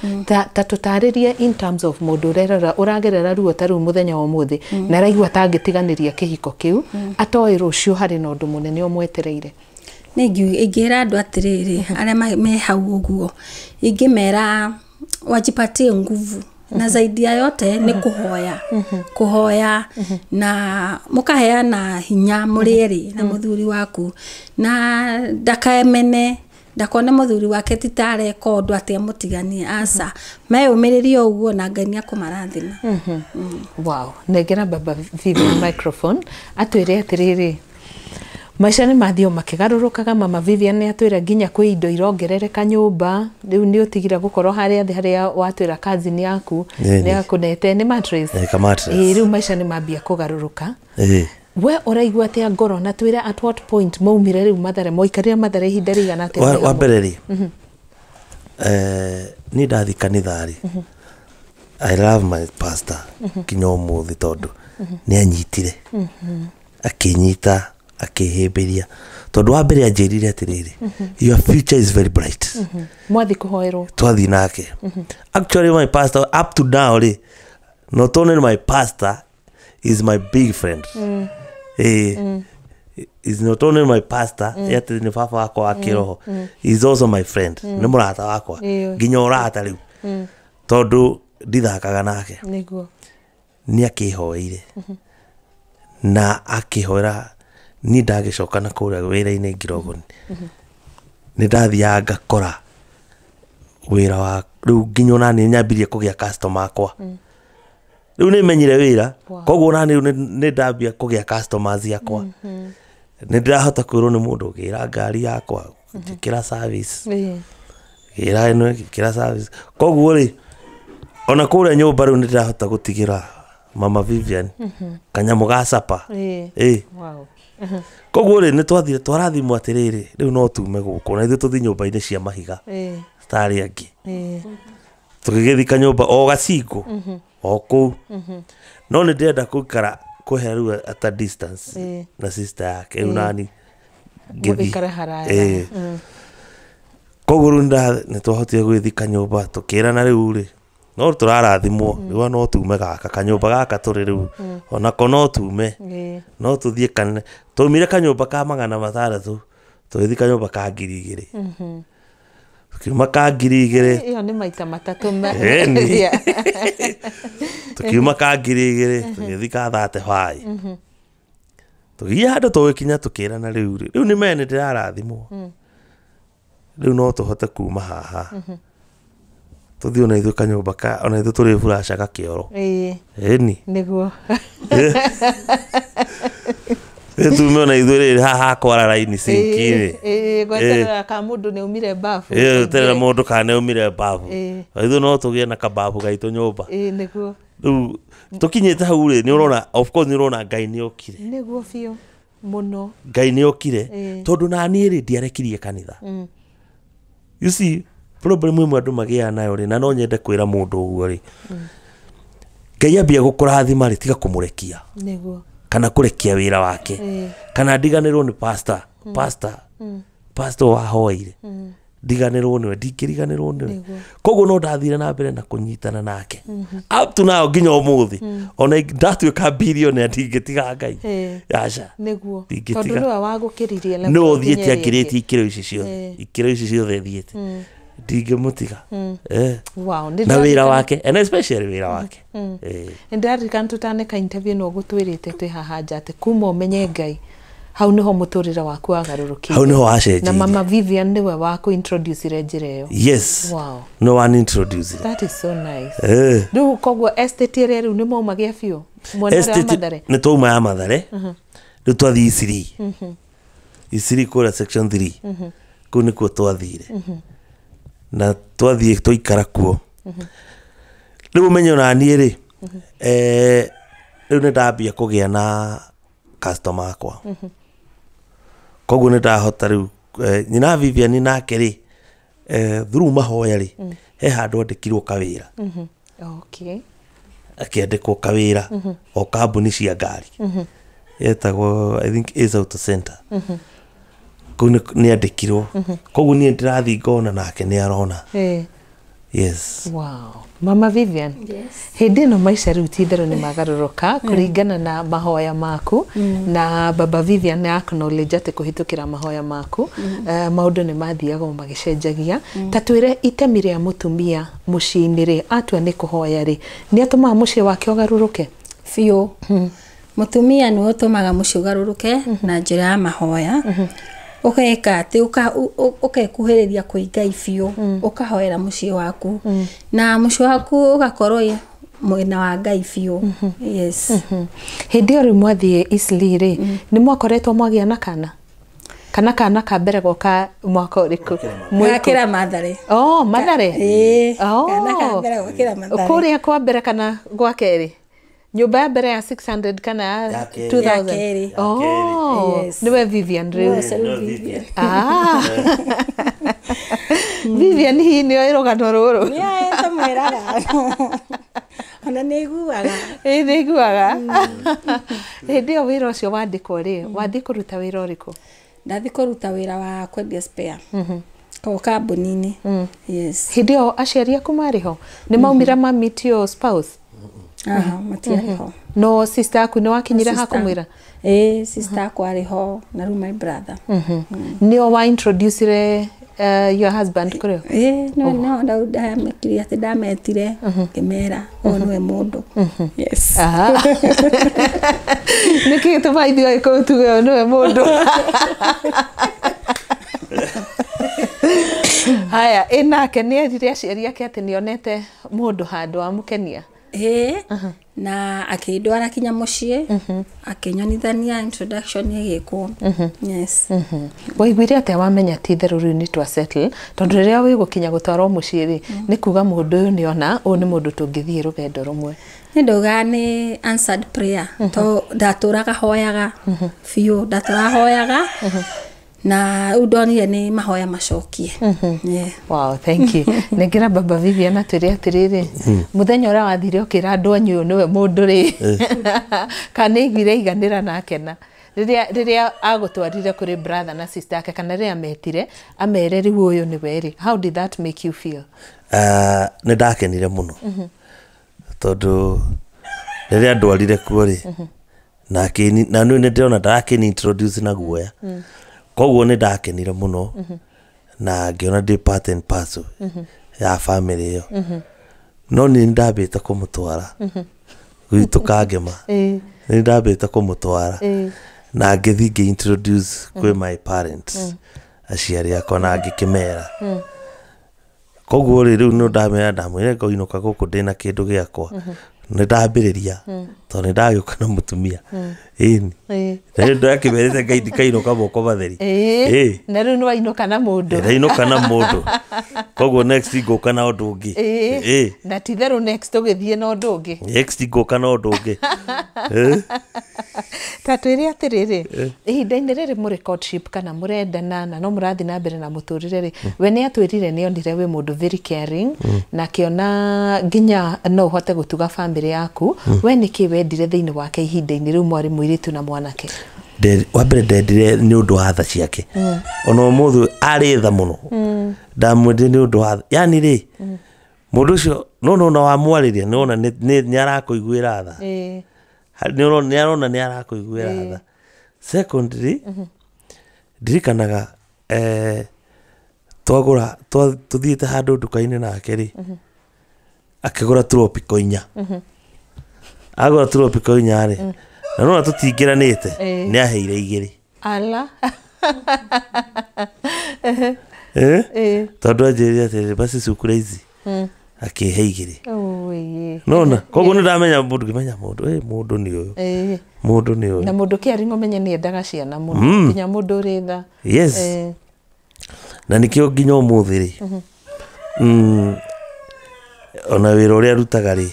tatutaririe in terms of modurera uragerera ruo taru muthenya wa muthi na raigwa tangitiganiria kihiko kiu atoi rucio hari no ndu munene umwetereire ningi igira andu atiriri aria me hau uguo ingimera wajipatie nguvu na zaidi ya yote ni kuhoya na mukaheana hinya muriri na muthuri waku na ndakaemene ndakone muthuri wake titare ko ndu atia mutigani asa meyumiririe uguo na ngania kumarathina. Wow, negera baba Vivian microphone atwire atiriri maisha ni mathio makigarurukaga mama Vivian ni atwira nginya kwi indo irongerereka nyumba riu ni utigira gukorwo haria the haria watwira kazi ni yaku ni akunete ni mattress riu maisha ni mabia kugaruruka we uraigwa ati ngoro na twira at what point maumire riu Mathare moikaria Mathare hindari gana ati wa bereri ni ndathi kanithari I love my pastor Kinyomo thitondo ni anyitire akinyita akiheberia tondu wambere ajirire atiriri your future is very bright mwathi kuhoero twathi nake actually my pastor up to now not only my pastor is my big friend is not only my pastor yet ni papa wako akiroho is also my friend ni murata wakwa nginya urata riu tondu ndithakaga nake niguo ni akihoire na akihora ni ndagicoka na kuria wira-ini Ngirogoni ni ndathia ngakora wira wa riu nginyo na ni nyambirie kugia customer akwa riu ni menyire wira koguo na ni ndambia kugia customers yakwa ni ndirahota kwirwo ni mundu gira ngari yakwa kira service gira no kira service koguo ri ona kuria nyumba riu ni ndirahota gutigira mama Vivian kanyamu ga sapa wow koguo ri ni twathire twarathimwo atiriri riu no tume guko na ithu tuthi nyumba-ini cia mahiga stari angi tugigithika nyumba o gacingu o kuu no ni ndenda kuikara kuheru at a distance na sister yake unani ngikara haraya koguo runda ni twahotire gwithika nyumba tukira na riu ri no turarathimwo riwa no tume gaka kanyumba gaka turi riu ona kono tume no tuthie kan tumire kanyumba ka magana mataratu tuthi kanyumba ka ngiri igiri tukiuma ka ngiri igiri iyo ni maita matatu me tukiuma ka ngiri igiri tuthi ka 35 tugia handu tugikinya tukira na riu riu ni mene ndirarathimwo riu no tuhote kuma haha tuthi ona ithu kanyumba ka ona ithu turi furasha ka kioro ni niguo tume ona ithu ri haha kwara raini sinkire gwetera ka mundu ni umire bafu tera mundu kana umire bafu ithu no tugie na kababu gaitu nyumba niguo riu tukinyete hau ri ni urona of course ni urona ngai ni okire niguo fio muno ngai ni okire tondu na ni ri ndiarekirie kanitha you see problem imwe andu magia nayo ri na no nyende kwira mundu uguo ri ngai ambia gukurathima ri tiga kumurekia niguo kana kurekia wira wake kana ndiganirwo ni pastor wahoire diganirwo niwe ndikiriganirwo niwe koguo no ndathire na mbere na kunyitana nake up to now ginya umuthi ona ndatuika billionaire ndingitiga ngai acha niguo tondu niwe wagukiririe na no thiete akiriti ikiro icio the thiete ndigimutiga wow na wira wake and especially wira wake and that can tutane ka interview no gutwirite twi haha njate kuma umenye ngai hau niho muturira waku agaruruki hau niho acenjie na mama Vivian niwe waku introduce rejereyo yes wow no one introduce it. That is so nice ndu kogwo estate reru ni mauma gia fio mwanara wa Mathare ni tuma ya Mathare ndu twathi isiri isiri kora section 3 kuni ko twathire na twathi toikara kuo riu menyo na ni ri riu ni ndambia kugia na customer kwa koguo ni ndahota riu nyina Vivian nake ri through mahoya ri he handu andikirwo kawira okay akiandikwo kawira o kambuni cia ngari yetagwo I think is auto center koguo ni andikirwo koguo ni ndirathi ngona nake ni arona yes wow mama Vivian yes hindi no maisha ruti ndero ni magaroroka kuringana na mahoya maku na baba Vivian na acknowledge ati kuhitukira mahoya maku maundu ni mathiago magicenjagia tatwire itemire ya mutumia mucinire atwa ni kuhoya ri ni atuma muci wake ogaruruke fio mutumia ni utumaga muci ugaruruke na njira ya mahoya ukeka ati ukekuhereria kwi ngai fio ukahoera muci waku na muci waku ugakorwo mwena wa ngai fio yes hindi ori mwathie isli ri ni mwakoretwo mwagia na kana ka mbere goka mwakoriku mwakira Mathare oh Mathare kana ka mbere gokira Mathare ukuria kwa mbere kana gwakeri nyumba ya mbere ya 600 kana 2000 oh yes niwe Vivian riu Vivian hii ni oiro gatororo yeah tamweraga ona neguaga ndio wiro cio wandiko ri wathi kuruta wiro riko ndathi kuruta wira wa kwendia spare kwa kambuni yes ndio asheria kumariho ni maumira mamitio spouse material. No sister aku ni wakinyira hakumwira sister aku ari ho na ru my brother ni wa introduce your husband kore no na udamekiri ati dametire kemera onwe mundu yes niki to vai dio ko tu onwe mundu haya ina kenia dire sheria ke ati nionete mundu handu amukenia na akidwara kinya mucie akinyonithania introduction yegiko yes waiguire ate wamenya ti theruru ni twa settle tondu riria wigu kinya gutwaro mucie ri ni kuga mundu ni ona u ni mundu tungithie rugendo rumwe ni nduga ni answered prayer to daturaga hoyaga fio daturaga hoyaga na udoni ni mahoya macokie wow thank you negira baba Vivian atire atirire muthenya ora wathire ukira andu anyu niwe mundu ri kana igire iganira nake na riria agutwarire kuri brother na sister yake kana riria metire amere riu uyu niwe ri how did that make you feel ni ndakenire muno tondu riria ndwarire kuo ri na ni ndirona ndakeni introduce na guoya koguo ni ndakenire muno na ngiona ndi part and parcel ya family yo no ni ndabita kumutwara gwitu kagema ni ndabita kumutwara na ngithi introduce kwe my parents aciari akwa na ngikimera koguo riu no ndamera ndamwire ko inoka guku ndina kindu giakwa ni ndambiriria to ni ndaguka na mutumia ini na ndo yakimerete ngai ndikainoka boko batheri na riu ni wainoka na mundu koguo next ngoka na undu ungi na ti theru next ugithie na undu ungi next ngoka na undu ungi tatwire atiriri ihinda-ini riri muri courtship kana murendana na no murathi na mbere na muturire ri we ni atwirire ni ondire we mundu very caring na kiona nginya no uhote gutuga family yaku we ni kiwendire thiini wake ihinda-ini riu mwari muiritu na mwanake wambere ndendire ni undu wa tha ciake ona muthu ari tha muno ndamwendire undu wa yani ri mundu ucio no na wamwaririe niona ni arakuiguira tha niona ni arakuiguira tha. Secondly dirikanaga twagura tuthiite handu ndukaine nake ri akigura tropico inya agura tropico inya ri na no tutingiranite ni aheire igiri ala todo ajeria tele basi su crazy akiheigire no na kogo ni ndamenya mundu kimenya mundu mundu ni uyu mundu ni uyu na mundu kiari ngomenye ni ndaga ciana mundu kinya mundu ritha yes na nikio nginya umuthiri ona wira uria rutaga ri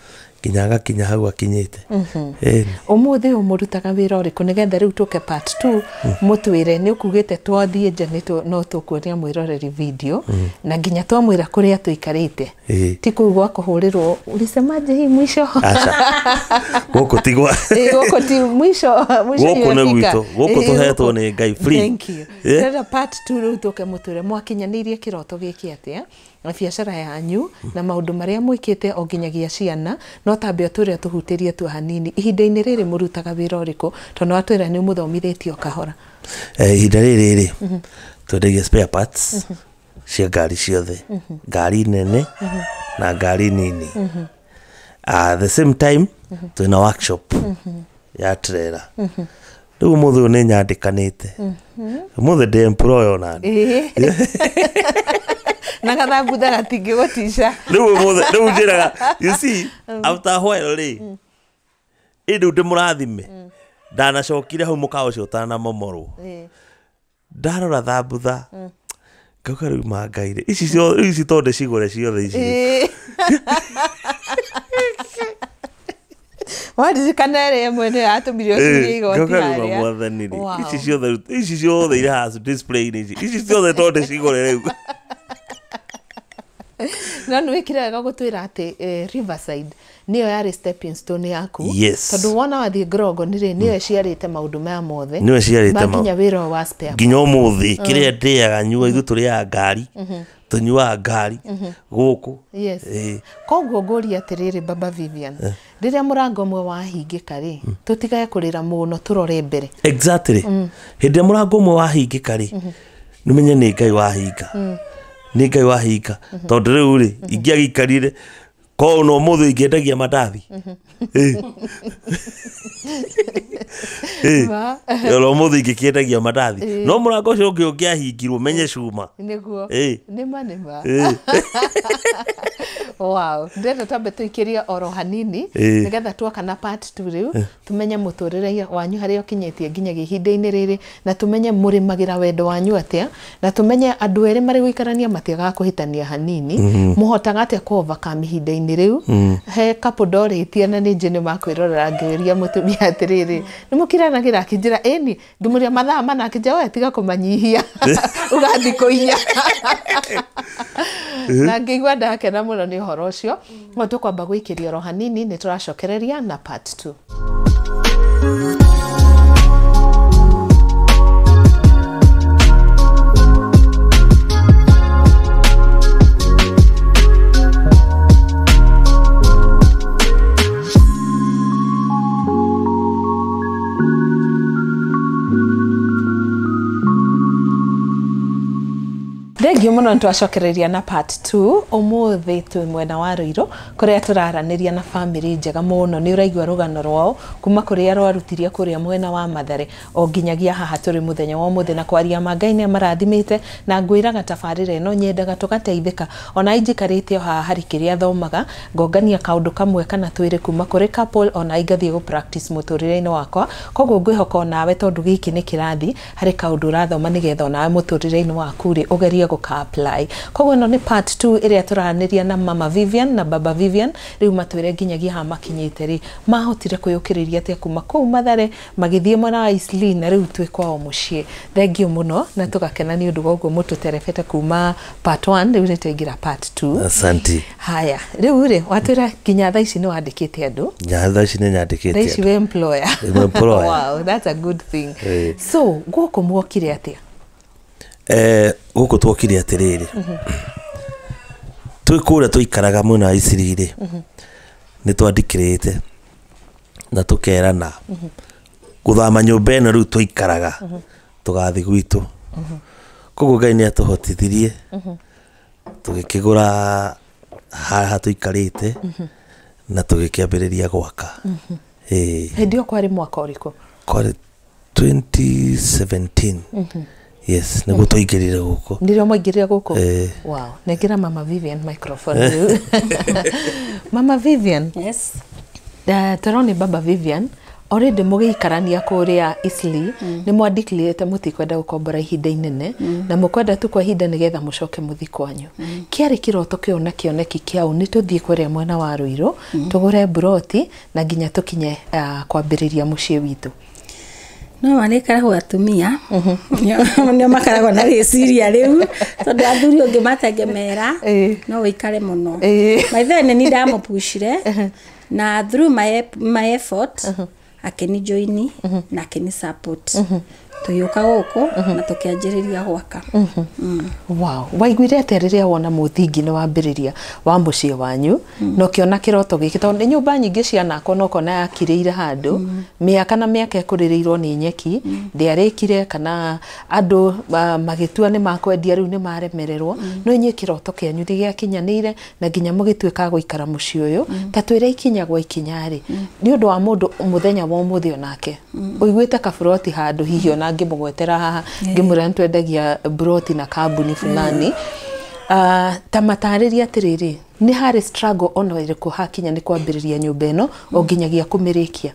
kinyaga kinyaga akinyite umuthi umurutaga wira uriku nigetha riu tuke part 2 mutwire ni ukugite twathie janito no tukuonia mwiroreri video na nginya twamwira kuria tuikarite tiku gwa kuhurirwo ulisemaje hii mwisho goko tigwa goko ti mwisho goko na wito goko tuhetwo ni ngai free thank you sasa part 2 tuke mutwire mwakinyanirie kiroto gieki atia na biacara yanyu na maundu maria mwikite onginyagia ciana no tambia turia tuhutirie tu hanini ihinda-ini riri murutaga wira uriku tondu atwira ni muthomithitio kahora ihinda riri twendagia spare parts cia ngari ciothe ngari nene na ngari nini at the same time twina workshop ya trailer riu muthu ni nyandikanite muthu de employ ona you see, after a while, Edu Demuradime, Dana Shokira Homokao Shotana Momoro. Dara Dabuda Cocaru Margaide. Is she all easy told the cigarette? She always. What is the canary when they are to be your more than it is? All that has displayed it. This is all that told the cigarette. Na nwikira gagutwira ati Riverside niyo yari stepping stone yaku tondu wona wathi grogo nire niyo ciarite maundu maya mothe niyo ciarite maundu nginya wira wa spare nginya umuthi kiria ndiaga nyua ithu turia ngari tunyua ngari guku koguo ngori atiriri baba Vivian riria murango mwe wahingika ri tutigae kurira muno turore mbere exactly hindi murango mwe wahingika ri nimenye ni ngai wahinga Nika wahika tondu riu ri ingiagikarire ko no muthu ingiendagia madathi yo muthu ingiendagia madathi no murango ucio ungi ungiahingirwo menye cuma niguo nima wow ndenda tambe tuikiria oro hanini nigetha twaka na part 2 riu tumenye muturire wanyu haria ukinyetie nginya gihinda-ini riri na tumenye murimagira wendo wanyu atia na tumenye andu eri mari guikarania matiaga kuhitania hanini muhotaga atia ku overcome hinda-ini riu he kapodori tia na ni jeni makwirora ngiria mutumia atiriri ni mukiranagira akinjira eni ndumuria mathaa mana akinja we tiga kumanyihia ugathi kuinya na ngigwa ndake na muno ni horocio ngoto kwamba gwikiria rohanini ni turacokereria na part 2. Thengiu muno twacokereria na part 2 umuthi twi mwena wa Ruiro kuria turaraniria na family njega muno ni uraigwa rugano rwao kuma kuria rwarutirie kuria mwena wa Mathare o nginyagia haha turi muthenya wa muthi na kwaria mangaine marathimite na ngwiraga tabarire no nyendaga tugateithika ona injikarite haha harikiria thomaga ngongania kaundu kamwe kana twire kuma kuri couple ona ingathie go practice muturire-ini wakwa koguo ngwihoka nawe tondu giki ni kirathi hari kaundu urathoma nigetha nawe muturire-ini waku ri ugerie apply kogo no ni part 2 iria turaniria na mama Vivian na baba Vivian riu matwire nginyagia ha makinyite ri mahotire kuyukiriria atia kuma ku Mathare magithie mwana wa Isli na riu twi kwao mucie. Thank you muno na tukakena ni undu gogo mutu terefeta kuma part 1 riu nitaigira part 2. Asante. Haya riu ri watwira nginya thaici ni wandikite andu thaici ni nyandikite thaici we employer. Wow, that's a good thing. Hey. So goko mwokire atia? Goko twokire atiriri. Twikura twikaraga muna Isirire. Ni twandikirite na tukerana. Guthama nyumba eno riu twikaraga. Tugathi gwitu. Koguo Ngai ni atuhotithirie. Tugikigura haha twikarite. Na tugikiambiriria gwaka. Eh. Ndio kwari mwaka uriko. Kwari 2017. Yes, niko toigirira guko. Ndio mwigirira guko. Wow, nekira mama Vivian microphone. Mama Vivian. Yes. Taroni baba Vivian. Already mugikarania kuria Isli ni mwadikirite mutikwenda gukombora ihinda inene na mukwenda tu kwa ihinda nigetha mucoke muthi kwanyu. Kiari kiroto kio na kioneki kiau ni tuthie kuria mwana wa Ruiro tugure broti na nginya tukinye kwambiriria mucie witu. No wanikara kwa atumia ndio makaragwa na riciria riu tondu athuri ungimategemera no wikare muno maithene ni ndamupushire na through my effort akeni joini na akeni support tuyoka huko na tukianjiriria gwaka. Wow, waiguire ateriria wona muthingi ni wambiriria wa mucie wanyu no kiona kiroto giki tondu nyumba nyingi ciana kono kona akirira handu miaka na miaka ekuririrwo ni nyeki ndiarikire kana andu magitua ni makwendia riu ni maremererwo no nyi kiroto kianyu giakinyanire na nginya mugitweka guikara mucie uyu tatwire ikinya gwa ikinyari ni undu wa mundu muthenya wa muthio nake uiguite kaburoti handu hihi ona ngimugwetera haha ngimura ntwendagia broti na kambuni fulani ta matariria atiriri ni hari struggle ono iriku hakinya ni kwambiriria nyumba eno onginyagia kumirikia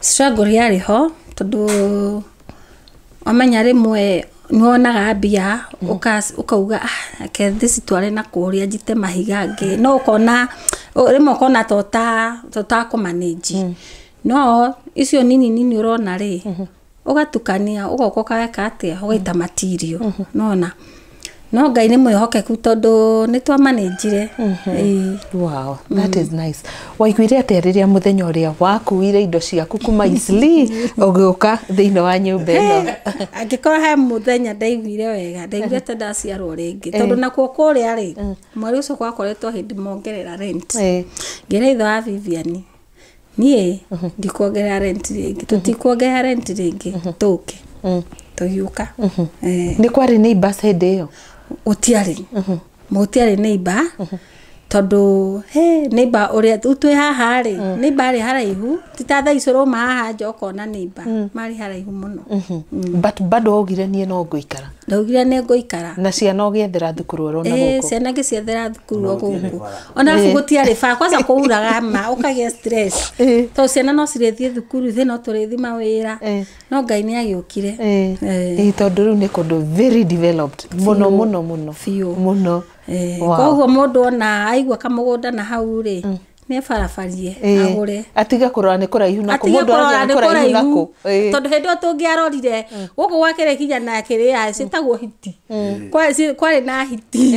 struggle yari ho tondu amanya rimwe nwonaga mbia ukauga ke this tware na kuria jite mahiga nge no ukona rimwe ukona tota ku manage no icio nini urona ri ugatukania ugokoka kate hoita material nona no Ngai ni mwihokeku tondu ni twa manejire. Wow, that is nice. Waiguire ateriria muthenya uria wakuire indo ciaku kuma Isli ugoka thini wa nyumba eno angikora he muthenya ndaiguire wega ndaiguire ta ndaciarwo ringi tondu nakuo kuria ri mwari ucio gwakoretwo hindi mongerera rent ngire itho wa Vivian nie ndikuongerera rent ringi tutikuongerera rent ringi tuke tuyuka ni kwari ni iba sendeyo utiari mutiari ni iba tondu he ni iba uria utwe haha ri ni iba ri haraihu titatha icoro ma haha jokona ni iba mari haraihu muno but bado ogire nie no nguikara ndaugire ne nguikara na ciana ogiethera thukuru rona guko ciana ngiciethera thukuru guko ona fugutiari fa kwaza kuuraga ma ukagia stress to ciana no cirethie thukuru thino turithima wira no Ngai ni agiukire tondu riu ni kondu very developed muno koguo mundu ona aigua kamugunda na hau ri ne farafarie agure atiga kurora ni kuraihu na kumundu ara ni kuraihu na ku tondu hedo tungiarorire guku wakere kinya na kiria citagwo hiti kwari na hiti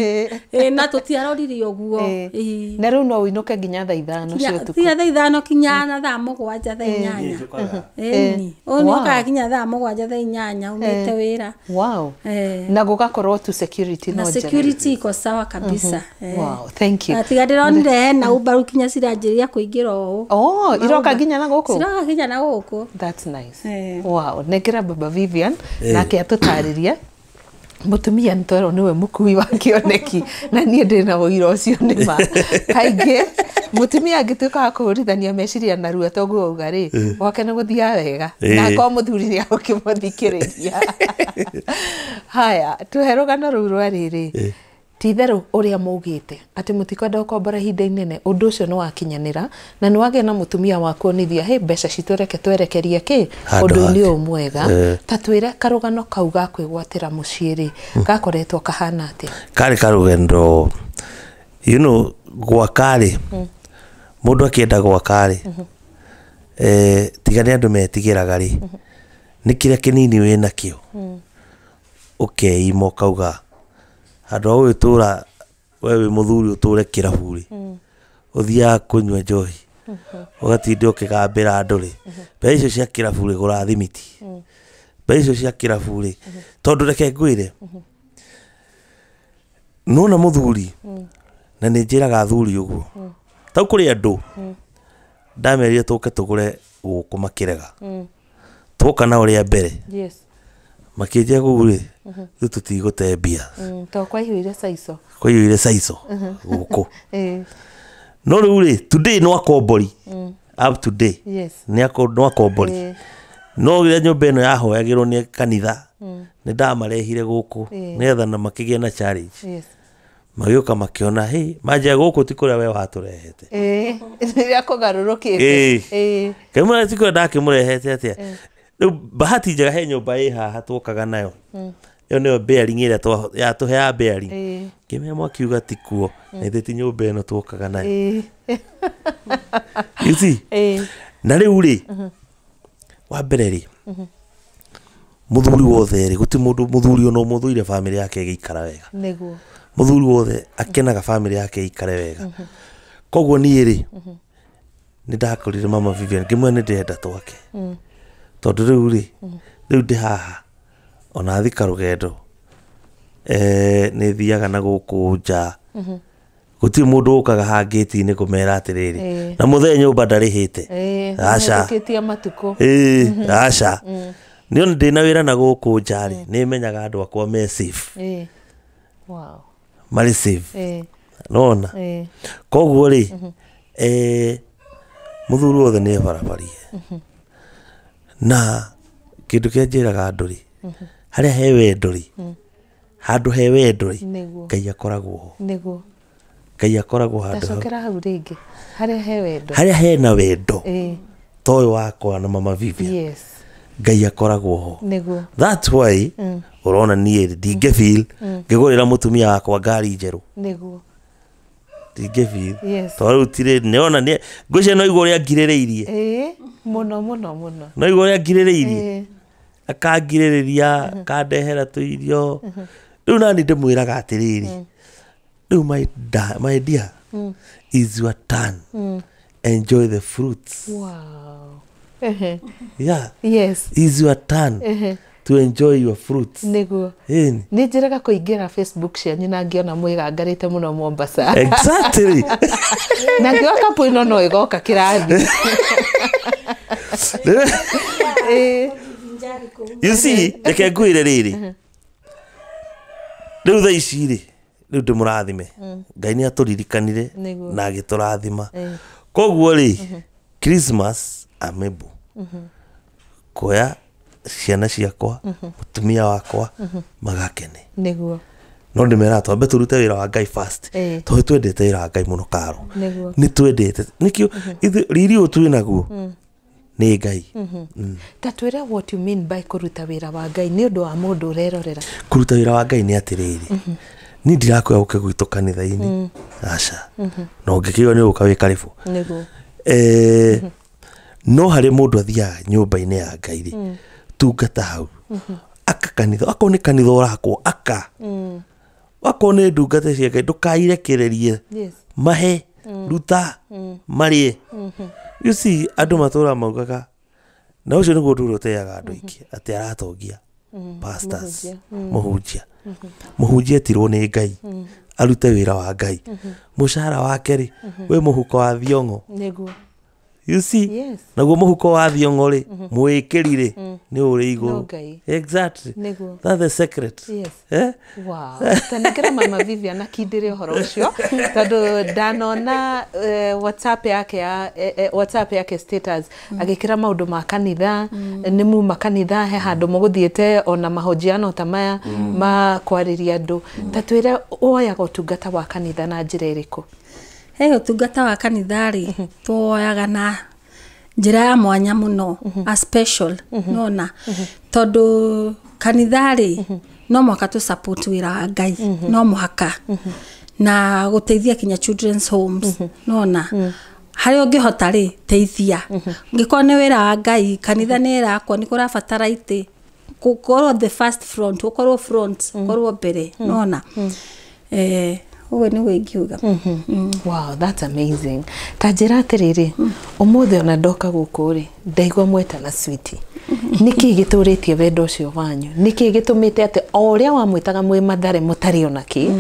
na tutiarorire uguo na riu no winuke nginya tha ithano ciotuku tia tha ithano kinya na tha mugwanja tha inyanya ni unuka kinya tha mugwanja tha inyanya umete wira. Wow, na gugakorwo tu security no njega na security iko sawa kabisa. Wow, thank you. Atiga ndironire na ubaru kinya sirajiria kuingira o iroka ginya na guku siraga ginya na guku. That's nice. Wow, nekira baba Vivian nake atutaririe mutumia ntoro niwe mukui wa kioneki na nie ndina wiro ucio ni ma kaingi mutumia angituka kuhurithania meciria na ruo toguo ugari wake ni guthia wega na ko muthuri ya ukimuthikiriria. Haya tuherugana ruru rwa riri Titheru uria maugite ati mutikwenda gukombora hinda inene undu ucio no wakinyanira na ni wage na mutumia wako nithia he mbeca citureke twerekerie ki undu ni umwega ta twira karugano kauga kwigwatira muciiri gakoretwo kahana ati kari karugendo gwakari mundu akienda gwakari tigania andu metigiraga ri nikire kinini wina kio imo kauga ado utura wewe muthuri uture kirahuri uthia kunywa joy ugatinde ukigambira andu ri becio cia kirahuri gurathimiti becio cia kirahuri tondu reke ngwire nona muthuri na ninjiraga thuri uguo ta kuri andu ndamerie tuke tugure guku makirega tuka na uria mbere yes makeje gugure tuti gutembia to kwa hiyo ile saiso guku no ruri today no akombori up today yes ni akombori no ile nyobe no yahoyagirwo ni kanitha ni ndamarehire guku netha na makigia na challenge yes magioka makiona hey maje guku tikura we waturehete yakogarurukite kemura tikura ndakimurehete atia bahati njega he nyumba ihaha tukaga nayo yo niyo bearing ira to ya tuhea bearing kimya mwakiuga tikuo na itheti nyumba ino tukaga nayo yuzi na riu ri wa mbere ri muthuri wothe ri guti mundu muthuri ono muthuire family yake igikara wega niguo muthuri wothe akenaga family yake ikare wega koguo ni ri ni ndakorire mama Vivian kimwe ni ndenda twake tondu ruri riu ndi haha ona thika rugendo ni thiaga na guku nja guti mundu ukaga hangiti ni kumera atiriri na muthe nyumba ndarihite acha kitia matuko acha ni ndi na wira na guku nja ri ni menyaga andu akwa message wow mari save nona koguo ri muthuri wothe ni barabari na kindu kia njiraga anduri haria he wenduri handu he wenduri ngai akoragwo niguo ngai akoragwo handu tacokera hau ringi haria he wendo haria he na wendo toyo wako na mama Vivian yes ngai akoragwo ho niguo that's why urona nie ndingefeel ngigurira mutumia wakwa ngari njeru niguo ndingefeel toyo tire neona nie ngwece no iguria ngirereirie muno no iguria ngirereirie akangiriria kandehera tu irio riu nani ndimwiraga atiriri riu my dear is your turn enjoy the fruits wow yeah yes is your turn to enjoy your fruits niguo ni njiraga kuingira Facebook cianyu na ngiona mwiga ngarite muno Mombasa exactly na ngioka puino no igoka kirathi you see ndeke ngwire riri riu thaiciri riu ndimurathime ngai ni aturirikanire na agiturathima koguo ri Christmas amebo koya ciana ciakwa mutumia wakwa magakene niguo no ndimera to betu rute wira wa ngai fast to twendete ira ngai muno karo ni twendete nikio riri utwi naguo ni ngai tatwira what you mean by kuruta wira wa ngai ni ndu wa mundu urerorera kuruta wira wa ngai ni atiriri ni ndirakoya ukigwitokani thaini acha no ngikio ni ukawe karifu niguo no hari mundu athia nyumba-ini ya ngai ri tungata hau akakanitho akone kanitho rako aka wakone ndungata cia ngai ndukairekererie mahe ruta marie you see andu matura maugaga na ucio niguo ndu uroteaga andu iki ati aratongia pastors muhunjia tirwo ni ngai arute wira wa ngai mucara wake ri we muhuko wa Thiong'o niguo You see? Yes. Nagumo huko wathi ongore mwikirire ni uri iguru. Exactly. That's the secret. Yes. Eh? Wow. Tanikira mama Vivian nakindire uhoro ucio tondu danona WhatsApp yake status agikira maundu ma kanitha ni mu makanitha he handu muguthiete ona mahojiano tamaya ma kwariria andu tatwira oyaga utungata wa kanitha na njira iriko. Hey, utugata wa kanithari, tuoyaga na njira ya mwanya muno, a special, nona. Todo kanithari, no mwaka tu support wira gai, no mwaka. Na guteithia Kenya Children's Homes, nona. Hayo ngihotari, teithia. Ngikwa ne wira gai, kanitha nera akwa nikora fatara ite. Kukoro the first front, ukoro front, ukoro bere, nona. Wow, that's amazing. Tajira terere, umuthe ona doka guku ri, ndaigwa mweta na sweetie. Niki gituretie wendo ucio wanyu. Niki gitumite ati oria wa mwitaga mwe Mathare mutari ona ki.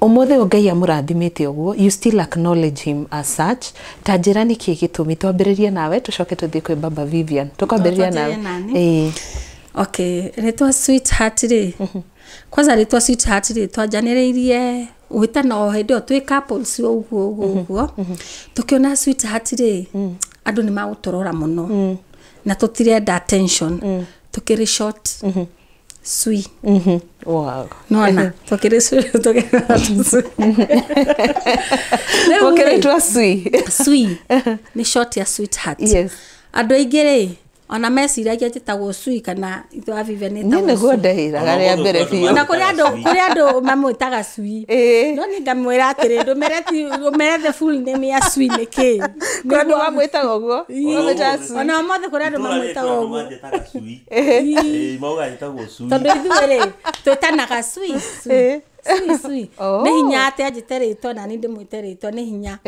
Umuthe Ngai amurathimite uguo. You still acknowledge him as such. Tajira niki gitumite ambiriria nawe tucoke tuthie kwe baba Vivian. Tukambiriria nawe. Eh. Okay, retwa sweetheart ri. Kwanza retwa sweetheart ri twajaniririe Wita na ohedo twe couples yo uguo tukiona sweetheart ri adu ni mautorora muno na tutire da attention tukiri short sui wow nona tukiri sui sui ni short ya sweetheart yes adu igere ona mesi raje titago sui kana itho avivene ta nene goda ira garia bere fiyo na kuri ado mamu itaga sui no ni ngamwira atire ndu mereti umerethe full name ya sui neke ndu amwitago guo amwita sui ona mothe kuri ado mamu itago guo sui mauga itago sui tondu ithuere tutanaga sui sui ne hinya ate ajiterito na ninde muiterito ne hinya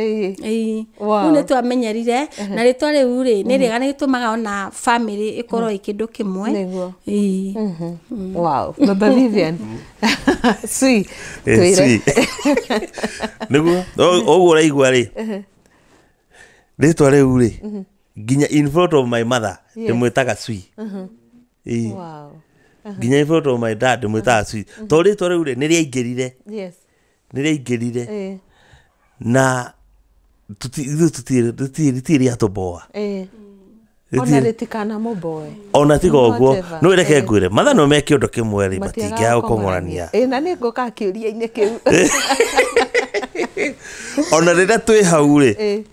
une tu amenyerire na rito riu ri ni riga ni tumaga ona family ikoro ikindu kimwe wow baba Vivian sui sui nego ogu raigwa ri rito riu ri ginya in front of my mother ndimwitaga sui wow Ginya photo my dad mwita sui. Tore ure nire igerire. Yes. Nire igerire. Na tutiri atoboa. Ona retikana mo boy. Ona tigogo no ireke ngwire. Matha no meki undu kimweri matingia ukongorania. Na ni ngoka kiuria ine kiu. Ona rida twi haure.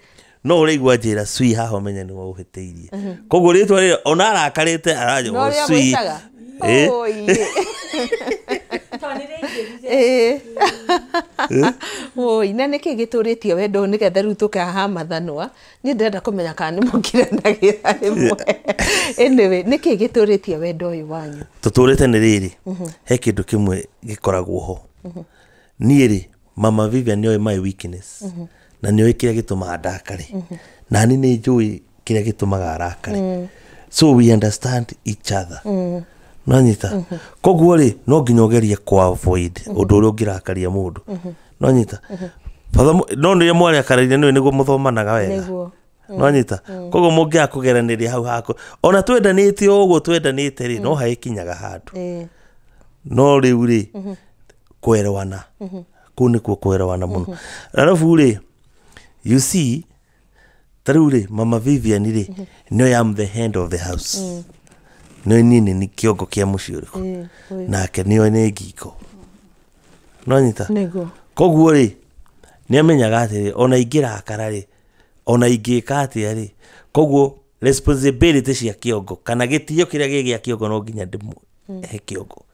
No ureigwa njira sui haho menya ni wa uhitiirie. Koguo ritwa rire ona arakarite arajo sui. Oh yeah. Oh, ina neke gituretie wendo ni getha ru tukaha mathanwa ni ndenda kumenya kana ni mukire ndagira rimwe anyway neke gituretie wendo uyu wanyu tuturete ni riri he kindu kimwe gikoragwo ho ni ri mama Vivian ni my weakness na ni oikira gituma ndakari na ni ni njui kira gitumaga arakari so we understand each other Nanyita. Koguo ri no nginyogeria kwa avoid undu uri ngirakaria mundu. Nanyita. No ndio mwari akarire ni niguo muthomanaga wega. Niguo. Nanyita. Koguo mungia kugeraniria hau hako. Ona twendanite uguo twendanite ri no haikinyaga handu. No riu ri kwerewana. Ku ni ku kwerewana muno. Alafu ri you see taru ri mama Vivian ri no I am the hand of the house. No nini ni kiongo kia muciuriko na ke niyo ni ngiko nonyita nego koguo ri ni amenyaga atiri ona ingira akara ri ona ingika atia ri koguo responsibility cia kiongo kana gitio kiria gigia kiongo no nginya ndimu he kiongo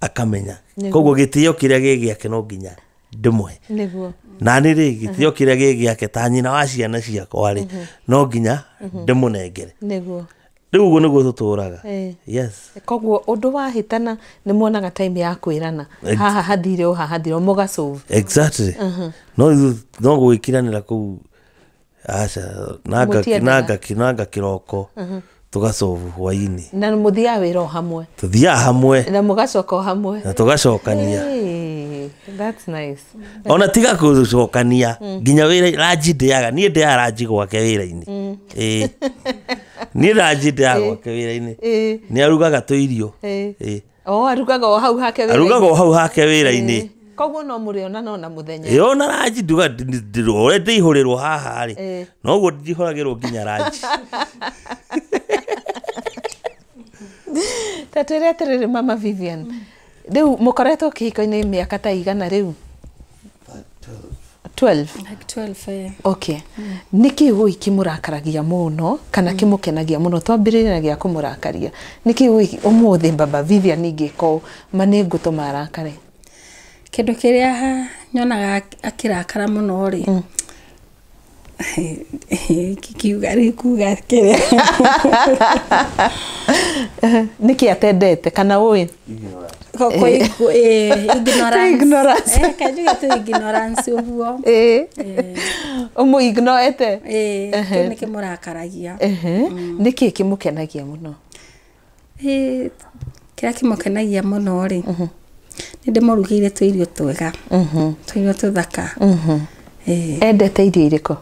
akamenya koguo gitio kiria gigia ke no nginya ndimwe nego na ni ri gitio kiria gigia ke tanyina wa ciana ciakwa ri no nginya ndimunengere nego Ndugu ndugu tuturaga. Yes. Koguo undu wahitana ni mwonaga time ya kwirana. Haha hathire o hathire muga solve. Exactly. No gwikiranira ku acha naga kiroko. Tugasolve hwaini. Na muthia wiro hamwe. Tuthia hamwe. Na mugacoka hamwe. Na tugacokania. That's nice. Ona tiga kuzocokania. Ginya wira raji ndiaga, nie ndiaga raji gwake wiraini. Ni rajida wakawiraine. Ni arugaga to irio. Oh, arugaga hau hake wiraine. Koguo no muriona no na muthenya. Yona raji duga ndire ndihurerwo haha ri. No guo ndihoragirwo nginya raji. Tatere mama Vivian. Riu mukoretwo kihiko-ini miaka ta igana riu. 12. Like 12, yeah. Okay. Niki hui kimurakaragia muno, kana kimukenagia muno, twambiriragia kumurakaria. Niki hui umuthi baba Vivian ngiko manengo to marakare. Kindu kiria nyonaga akirakara muno ri. Kiugari kuga kiria. Niki atendete kana ui? Ignorance. Kajuga tu ignorance uguo. Umu ignorete. Kene kimurakaragia. Niki kimukenagia muno. Kira kimukenagia muno ri. Nende morugire tu irio twega. Tuirio tuthaka. Endete irio iriko.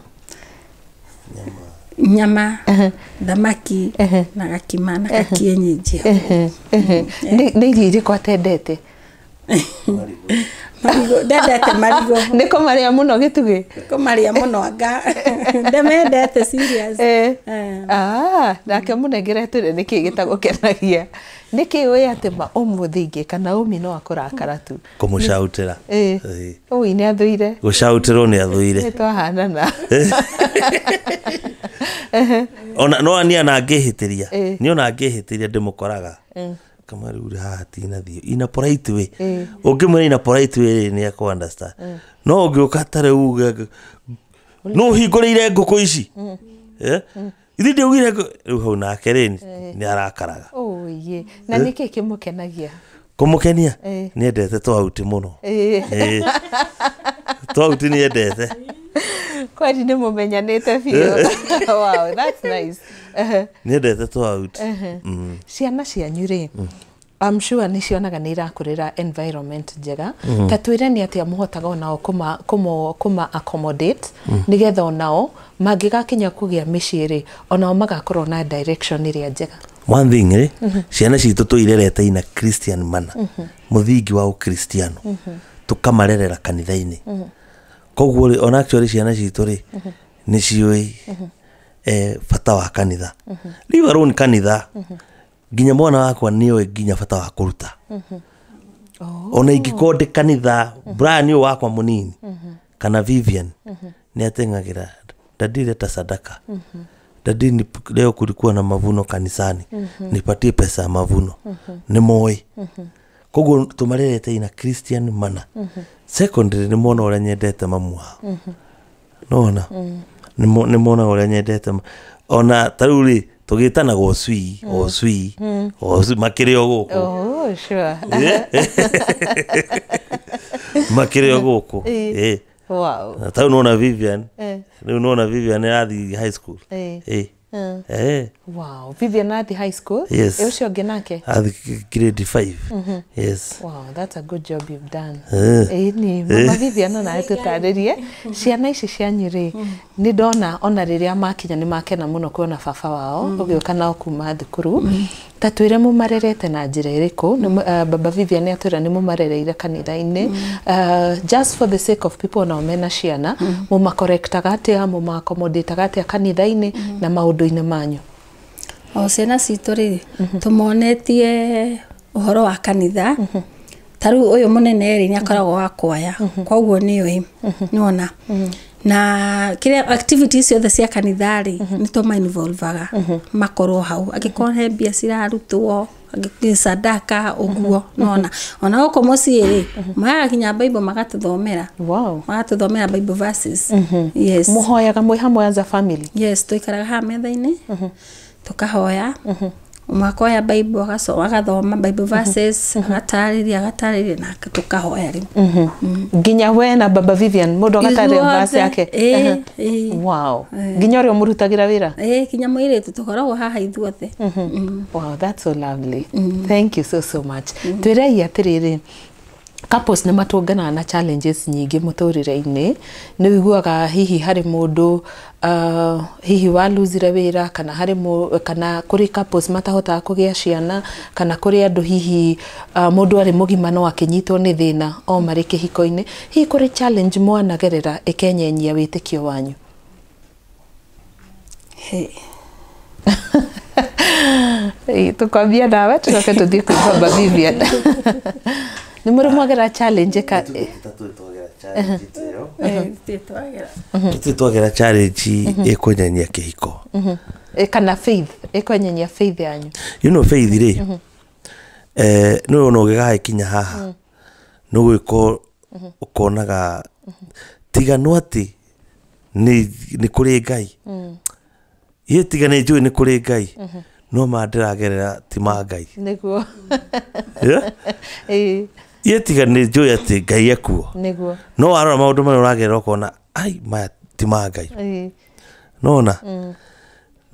Nyama, dhamaki, na gakima, na kakienyeji. Nili iriko atendete. Marigo, ndendete marigo. Niko maria muno gituge. Niko maria muno anga. Ndemendete serious. Nake munengeretire niki gitagukenagia. Niki uya tema umuthinge kana umi no akurakara tu. Kumucautira. Ui ni athuire. Gucautirwo ni athuire. Ni twahanana. Ona no ani anangihitiria. Ni ona angihitiria ndimukoraga. Kamaruri hati na thio ina polite we ungimwira ina polite we ni aku understand no ungiukatare uga no hingurire nguko ici ithi ndiugire hau nake rini ni arakaraga oye na niki kimukenagia kumukenia ni ndete twauti muno twauti ni ndete kwani ni mumenyanite fio wow that's nice. Nede tato out. Ciana cianyu ri. I'm sure ni cionaga ni irakurira environment njega. Tatwire ni atia muhotaga onao kuma accommodate nigetha onao magigakinya kugia mici ri onao magakorwo na direction iria njega. One thing ri ciana citu tuirereta ina Christian mana. Muthingi wa ukristiano. Tukamarerera kanithaini. Koguo ri ona actually ciana citu ri ni ciui fata wa kanitha. Leave alone kanitha. Ginya mwana wakwa niwe ginya fata wa kuruta. Ona igikode kanitha, brand new wakwa munini. Kana Vivian. Niatengagira. Dadi leta sadaka. Dadi leo kulikuwa na mavuno kanisani. Nipatie pesa ya mavuno. Ni moi. Kogo tumarelete ina Christian mana. Secondary ni mwana wala nyedete mamuwa. Nona. Nimona wala nyedete ona taruri tugitana gosui makireo goko oh sure makireo goko wow ta unaona Vivian unaona Vivian at the high school wow Vivian at the high school yes eushio genake at grade 5 yes wow that's a good job you've done ni mama Vivian ona atutaririe ciana ici cianyire ni dona ona riria makinya ni makena muno kuona baba wao ugiuka nao kuma thukuru tatwire mu marerete na njira iriko baba Vivian atwira ni mu marereire kanithaini just for the sake of people na mena ciana mu makorektaga atia mu makomoditaga atia kanithaini na maundu-ini manyu. O ciana citu ri tumonetie uhoro wa kanitha taru uyu munene ri ni akoragwo wa kwaya koguo ni uyu niona na kile activities yothe cia kanitha ri ni to involvaga makorwo hau angikorwo he mbia cirarutwo angikorwo sadaka uguo niona ona uko moci ri magakinya Bible magatuthomera wow magatuthomera Bible verses yes muhoyaga mwe hamwe anza family yes tuikaraga ha methaini tukahoya umakoya Bible agathoma Bible verses agatariria na tukahoya ri nginya we na baba Vivian mundu agatariria verse yake wow nginya ri murutagira wira nginya mwire tutukoragwo haha ithuothe wow that's so lovely thank you so much twirei atiriri couples ni matungana na challenges nyingi muturire-ini ni wiguaga hihi hari mundu hihi waluzire wira kana harimo kana kuri couples matahota kugia ciana kana kuri andu hihi mundu ari mugima no akinyitwo ni thina o mari kihiko-ini hihi kuri challenge mwana gerera ikenyenyia witikio wanyu. Hey. Tukwambia nawe tukoke tuthii kwa Vivian. Ni muri mwagera challenge ka tutwagira challenge ekonyanya kihiko. Kana faith ekonyanya faith yanyu. You know faith ri. No no gega kinya haha. No gwiko ukonaga tiga nwati ni kuri ngai. Yetiga ne juu ni kuri ngai. No madiragerera ti ma ngai. Niguo. Yeah? Eh. Yetiga ne juu ati ngai akuo. Niguo. No ara maundu mari uragera ukona ai ma ti ma ngai. Eh. No na.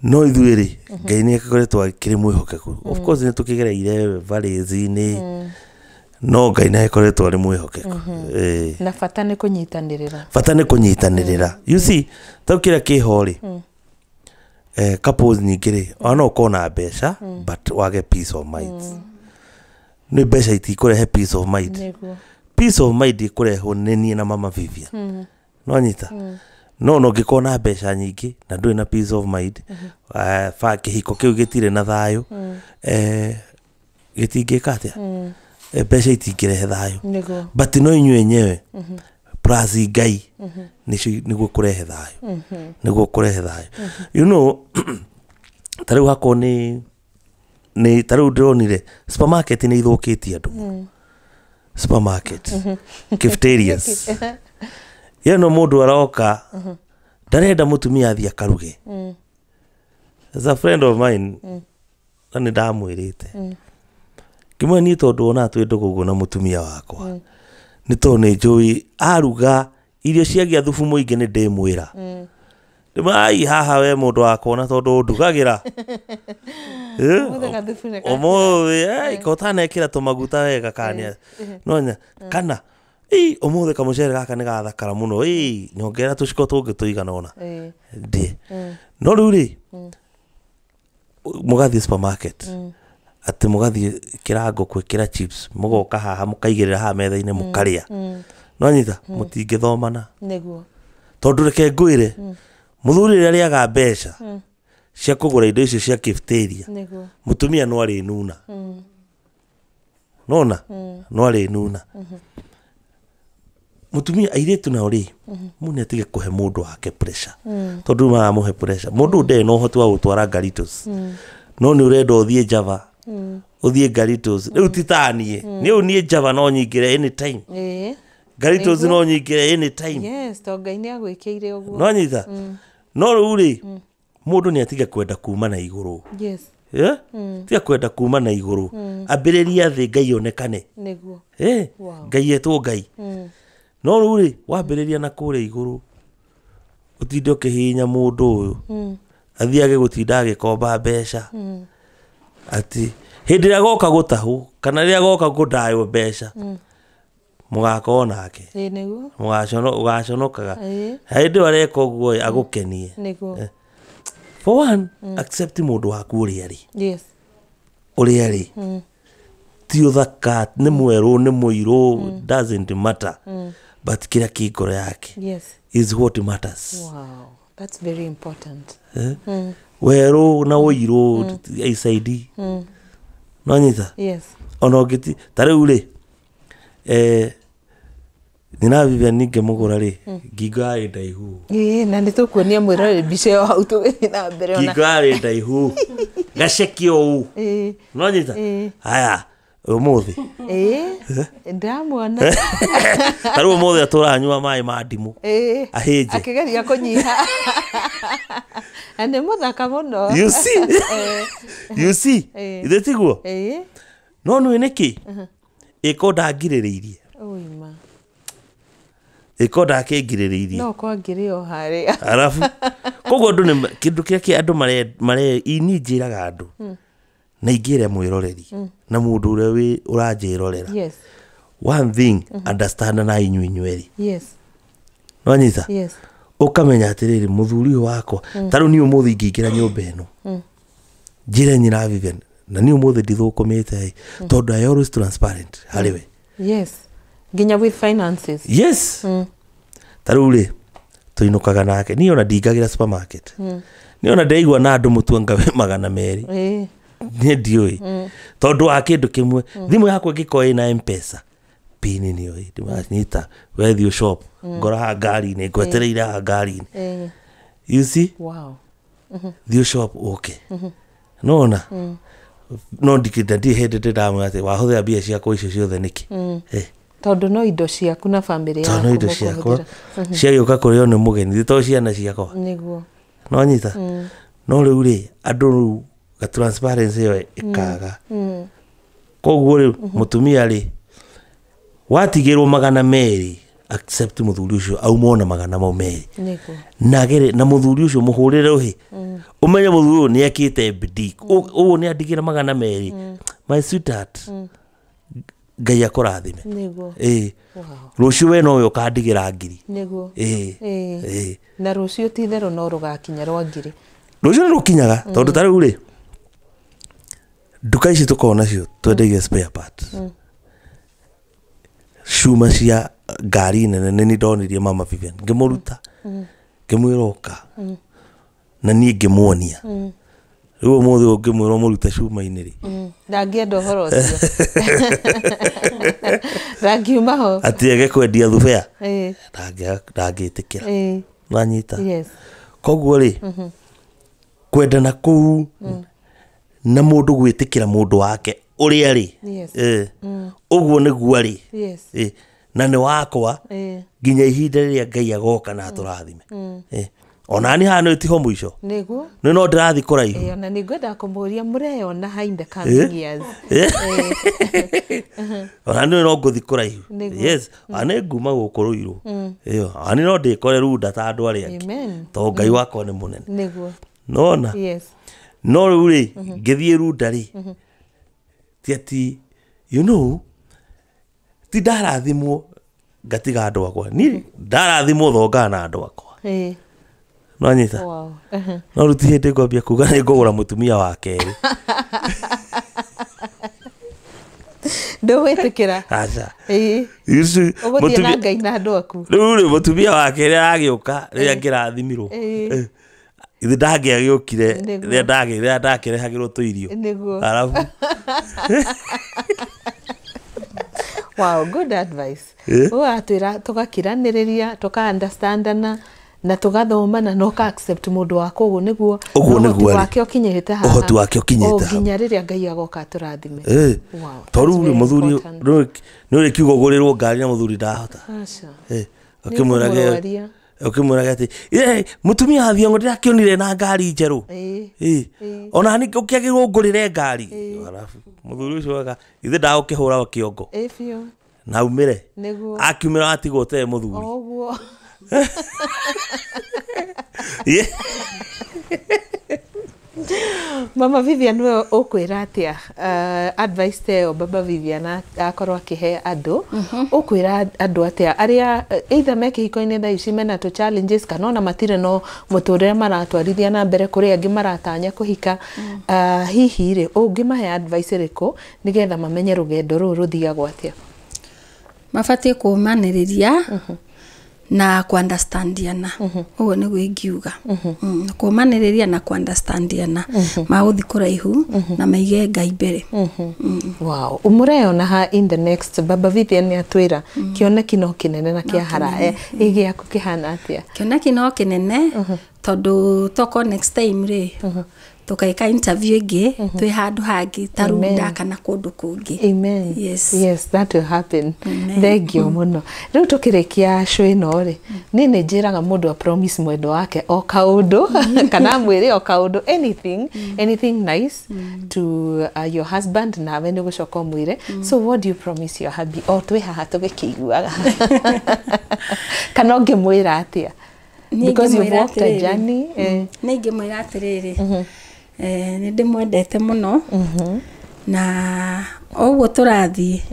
No ithuiri ngai ni akoretwa kiri mwihokeku. Of course ni tukigereire valleys ni. No ngai ni akoretwa ri mwihokeku. Eh. Na fata ni kunyitanirira. Fata ni kunyitanirira. You see, taukira kihori. Couples nigere ano kona besha but wage peace of mind ni besha itikore peace of mind peace of mind ikore honeni na mama Vivian no anyita no no gikona besha nyingi na ndui na peace of mind fa kihiko kiu gitire na thayo gitingikatia besha itikire thayo but no inyu enyewe prazi ngai niguo kurehe thayo niguo kurehe thayo. You know tariu hako ni tariu ndronire supermarket ni ithukitie andu supermarket cafeterias ye no mundu aroka ndarenda mutumia athia karuge as a friend of mine ani ndamwirite kimwe ni tondu ona twindu kuguna mutumia wakwa nitone joi aruga irio ciagia thufu muingi ni ndimwira ndima ai haha we mundu wakona tondu ndugagira umuthi ai kotana ikira tumaguta wega kania nonya kana ei umuthi kamucere gaka ni gathakara muno ei nyongera tuciko tungi tuigana ona ndi no ruri mugathi supermarket ati mugathi kirango kwikira chips mugoka haha mukaigerera ha methaine mukaria no anyita mutingithomana niguo tondu reke nguire muthuri ri ariaga besha cia kugura indo icio cia cafeteria niguo mutumia no ari nuna nona no ari nuna mutumia airetu na ori muni atige kuhe mundu wake pressure tondu ma muhe pressure mundu de no hotu wa gutwara garitos no ni urenda uthie Java uthie garitos riu titanie ni unie Java no nyingire anytime garitos no nyingire anytime yes to ngai ni agwikire uguo no nyitha no ruri mundu ni atige kwenda kuma na iguru yes eh tia kwenda kuma na iguru ambiriria thi ngai onekane niguo eh ngai yetu ngai no ruri wambiriria na kure iguru utindo kihinya mundu uyu athiage gutinda agikomba besha ati hindira goka gutahu kana ria goka gudayo besha mugakona ake ni niguo mugacono ugaconokaga hindi wareko guo agukenie niguo for one accept mundu waku uria ri yes uria ri ti uthaka ni mweru ni muiru doesn't matter but kila kiko yake yes is what matters. Wow, that's very important. Wero na woiro ACD no anyita yes ono giti tare ule nina Vivian nige mugura ri gigari daihu na nitukuonia mwira bice wa auto na mbere ona gigari daihu gashekio no anyita haya umuthi ndamwona tare umuthi aturanywa mai ma ndimu aheje akigeria kunyiha ande muthaka muno. You see you see idetiguo no no eneki iko ndangiririirie oima iko ndakingiririirie no kwangirio haria arafu koguo ndu ni kindu kia kia andu mare ini njiraga andu na ingire mwiroreri na mundu ure wi uranjirorera yes one thing understand na inyuinyeri yes no anyita yes ukamenya atiriri muthuri wako taru ni umuthi ngingira nyumba eno njire nyina Vivian na ni umuthi ndithukumite tondu I always transparent hariwe yes ginya with finances yes taru ri tuinukaga nake ni ona ndingagira supermarket ni ona ndaigwa na andu mutuanga magana meri ni ndioi tondu akindu kimwe thimu yakwa ngikoi na M-Pesa pini ni oi ndimanita where you shop ngora ha gari ni ngwetereira ha gari you see wow you shop okay no na no ndikida ndihedete ndamu ati wahuthe abia ciako icio ciothe niki tondu no indo ciaku na family yako tondu indo ciako ciagioka kurio ni mugeni thito ciana ciako niguo no nyita no riu ri andu ga transparency yo ikaga koguo ri mutumia ri watigirwo magana meri accept muthuri ucio aumona magana mau meri nagere na muthuri ucio muhurire uhi umenye muthuri ni akite bidii uwo ni adigira magana meri my sweetheart gaya korathime niguo rucio we no yo kandigira ngiri niguo na rucio ti thero no rugakinya rwa ngiri rucio rukinyaga tondu tariu ri duka ici tukona cio twendege spare parts shuma cia gari nene ni ndonirie mama Vivian ngimuruta ngimwiroka na nie ngimuonia riu muthe ngimwiro muruta shuma iniri ndangienda horo cio rangiuma ho atiege kwendia thubea ndangitikira nanyita yes koguo ri kwenda na kuu na mundu gwitikira mundu wake uria ri uguo niguo ri na ni wakwa nginya ihinda riria ngai agoka na turathime ona ni hano tiho mwisho niguo ni no ndirathi kuraihu ona ni ngwenda kumuria mureona hainde coming years ona ni no nguthi kuraihu yes ana nguma gukuruirwo ani no ndikore runda ta andu aria to ngai wako ni munene niguo nona yes no ruri ngithie runda ri tiati you know ti ndarathimwo ngatiga andu akwa ni ndarathimwo thonga na andu akwa no nyita wow no ruti hete ngwambia kuga ni ngugura mutumia wa keri nduwitikira acha isu mutumia ngai na andu aku ruri mutumia wa keri agiuka riria ngirathimirwo ithi ndage agiukire riria ndage riria ndakirehagirwo tuirio niguo arabu wow good advice atwira tugakiraniriria tukaunderstandana na tugathomana no ka accept mundu wako uguo niguo mundu wake okinyehete haha uhotu wake okinyehete okinyariria ngai agoka turathime wow toru ri muthuri no ri kiugo gurirwo ngari na muthuri ndahota acha akimurage ati mutumia Thiong'o ndirakionire na ngari njeru ona ni ukiagirwo ngurire ngari arafu muthuri ucio aga ithe ndagukihura kiongo na umire akiumira atigwo te muthuri oguo Mama Vivian wewe ukwira atia advice teo baba Vivian akorwa kihe andu ukwira andu atia aria either make hikoine tha ici mena to challenges kana ona matire no muturire maratwarithia na mbere kuria ngi maratanya kuhika hihi ri ungimahe advice riko nigetha mamenye rugendo ruru ruthia gwatia mafatie kumaniriria na kuunderstandiana ugo ni gwingiuga kumaniriria na kuunderstandiana mauthi kuraihu na maige ngai mbere wow umureo na ha in the next baba Vivian ya twira kiona kino kinene na kia harae igi yaku kihana atia kiona kino kinene tondu toko next time ri tukaika interview ngi twi handu hangi tarunda kana kundu kungi amen yes yes that will happen amen. Thank you muno riu tukirikia shwe no ri nini njiraga mundu a promise mwendo wake o kaundu kana mwiri o kaundu anything nice to your husband na wende gucoka mwire so what do you promise your hubby o twi haha tugikiguaga kana ngimwira atia because you walked a journey ngimwira atiriri ni ndimwendete muno na oguo turathi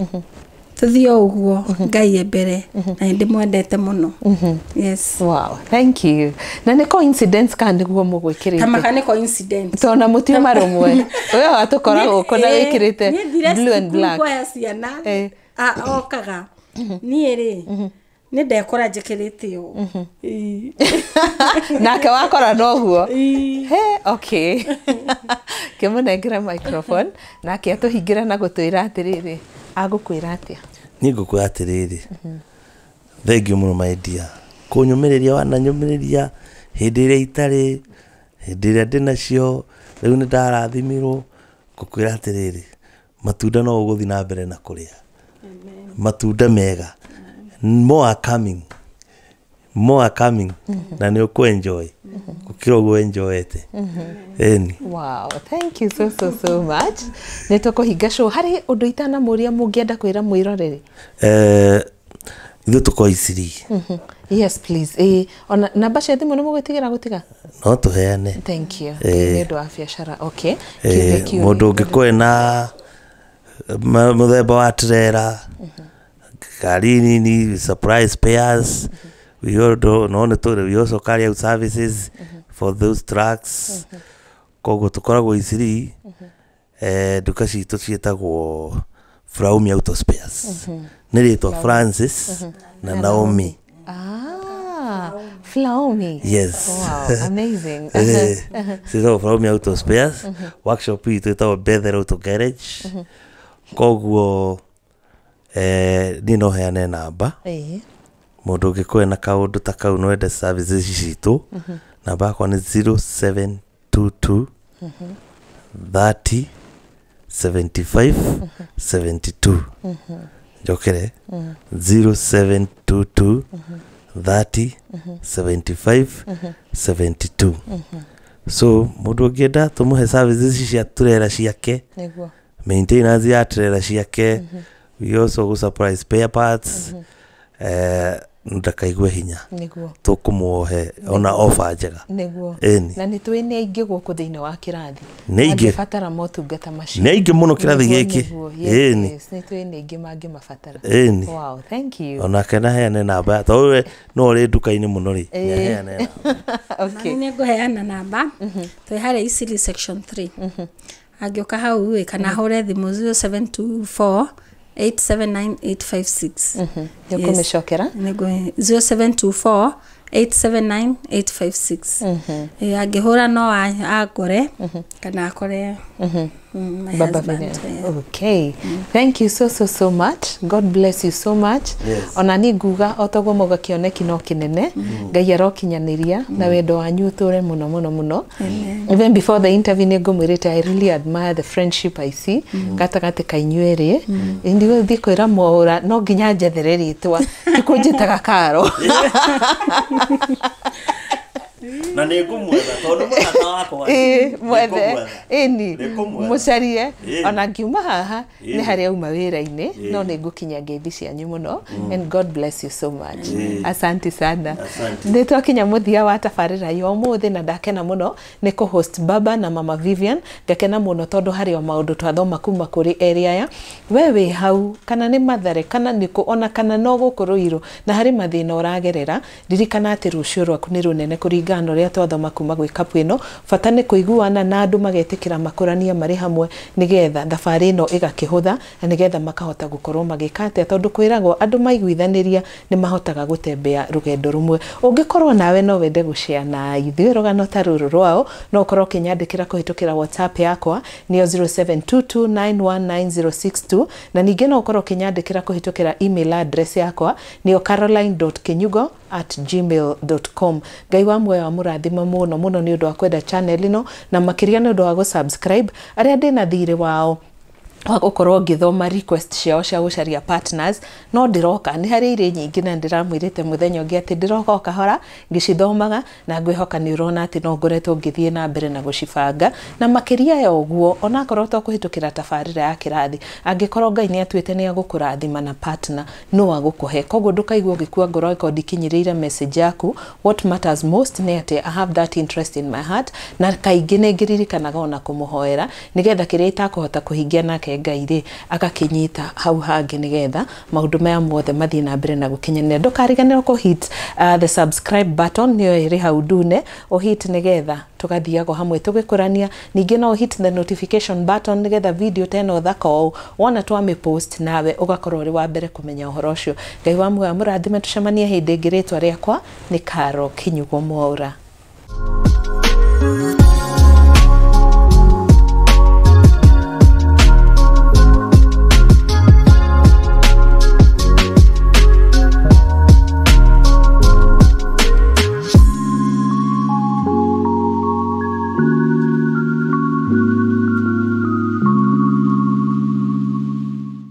Tuthio uguo ngai ebere na ndimwendete muno. Yes. Wow, thank you. Na ne coincidence kandi guo mugwikirite. Kama kane coincidence. Tona mutima rumwe. Oya atukora ukona wikirite blue and black. Eh. Ah, okaga. Ni ri. Ne dekora jikirite yo. Na ke wakora no guo. He, okay. Kemona ngira microphone na ke atuhigira na gutwira atiriri. Agukwiratya nigukwiratiriri thank you muno my dear kunyumiriria wana nyumiriria hindire itari hindire ndinacio riu ni ndarathimirwo gukwiratiriri matunda no guthi na mbere na kuria matunda mega more coming na ni ukwenjoy ukiro gwenjoyete eni. Wow, thank you so much. Netoko higasho hari undu itana muria mungienda kwira mwirorere ithu tuko isiri. Yes please. Ona namba cia thimu nimugutigira gutiga no tuheane. Thank you. Nendo wa biashara. Okay, thank you. Mundu ngikwe na mutheba wa trailer garini ni surprise pairs. We also carry out services for those trucks. Kogo tukorago isiri dukashi tocietagwo Flaomi auto spares. Niretwa Francis na Naomi. Ah, Flaomi. Yes. Wow, amazing. So Flaomi auto spares workshop itwa Mathare auto garage. Kogo nino heane namba. Eh. Modo giko na kaundu takau no enda services citu na bako ni 0722 30 75 72 jokere 0722 30 75 72 so modo geda tumuhe services cia turera ciake niguo maintenance ya turera ciake. We also go surprise spare parts ndakaigwe hinya niguo tukumuohe ona offer njega niguo na nitwe ni aingi guku thiini wa kirathi mabatara motungata macio ni aingi muno kirathi giki eni nitwe ni aingi mangi mabatara. Wow, thank you. Ona kana heane namba to no ri dukaini muno ri ni heane. Okay, ni ngoheana namba to hare isili section 3 angioka hau we kana hore thimu 0724 879856. Yoko meshokera? 0724 879856. Agihura no agore kana akore. Baba Vivian. Okay. Thank you so much. God bless you so much. Onani guga otogo moga kioneki no kinene ngai arokinyaniria na wendo wanyu uture muno muno. Even before the interview ngumwirite I really admire the friendship I see gatagate kainyuere ndiwe thikwira Mwaura no nginya njethereritwa ikunjitaga Carol. Na negumwetha tondu mutata wakwa mwethe eni mucarie ona ngiuma haha ni hari auma wiraini no ningukinya ngeithi cianyu muno. And God bless you so much. Asante sana. Nitwa kinya muthia wa tabarira yo muthi na ndakena muno ni ku host baba na mama Vivian ngakena muno tondu hari o maundu twathoma kuma kuri area ya wewe hau kana ni Mathare kana ni ku ona kana no gukuruiro na hari mathina uragerera ririkana ati rucio rwaku ni runene kuri ngano ria twathoma kuma gwikapu ino bata ni kuiguana na andu magetikira makurania mari hamwe nigetha thabari ino igakihutha na nigetha makahota gukorwo magikate tondu kwiragwo andu maiguithaniria ni mahotaga gutembea rugendo rumwe ungikorwo nawe no wende gushare na ithu rugano taruru rwao no ukorwo kinyandikira kuhitukira WhatsApp yakwa ni 0722919062 na ningi no ukorwo kinyandikira kuhitukira email address yakwa ni caroline.kinyugo@gmail.com. Ngai wa mwe wa murathima muno muno ni undu wa kwenda channel ino na makiria ni undu wa gusubscribe aria ndina thire wao wagokorwo ngithoma request ciao cia gucaria partners no ndiroka ni hari ire nyingi na ndiramwirite muthenya ngi ati ndiroka kahora ngicithomaga na ngwihoka ni urona ati no ngoretwo ngithie na mbere na gucibanga na makiria ya uguo ona korotwo kuhitukira tabarira ya kirathi angikorwo ngai ni atuite ni agukurathima na partner no wagukuhe kogo ndukaigwo ngikua ngoro ikodi kinyirira message yaku. What matters most ni ati I have that interest in my heart na kaingi ne ngiririkanaga ona kumuhoera nigetha kiria itakuhota kuhingia nake yake Ngai akakinyita hau hage nigetha maundu maya mothe mathii na mbere na gukinyene ndukariganirwo ko hit the subscribe button niyo iri hau dune o hit nigetha tukathia ko hamwe tugikurania ningi no hit the notification button nigetha video teno thako wona twame post nawe ugakorwo ri wa mbere kumenya uhoro ucio Ngai wa muya murathime tucemanie hindi ngiritwa riakwa ni Carol Kinyugo Mwaura.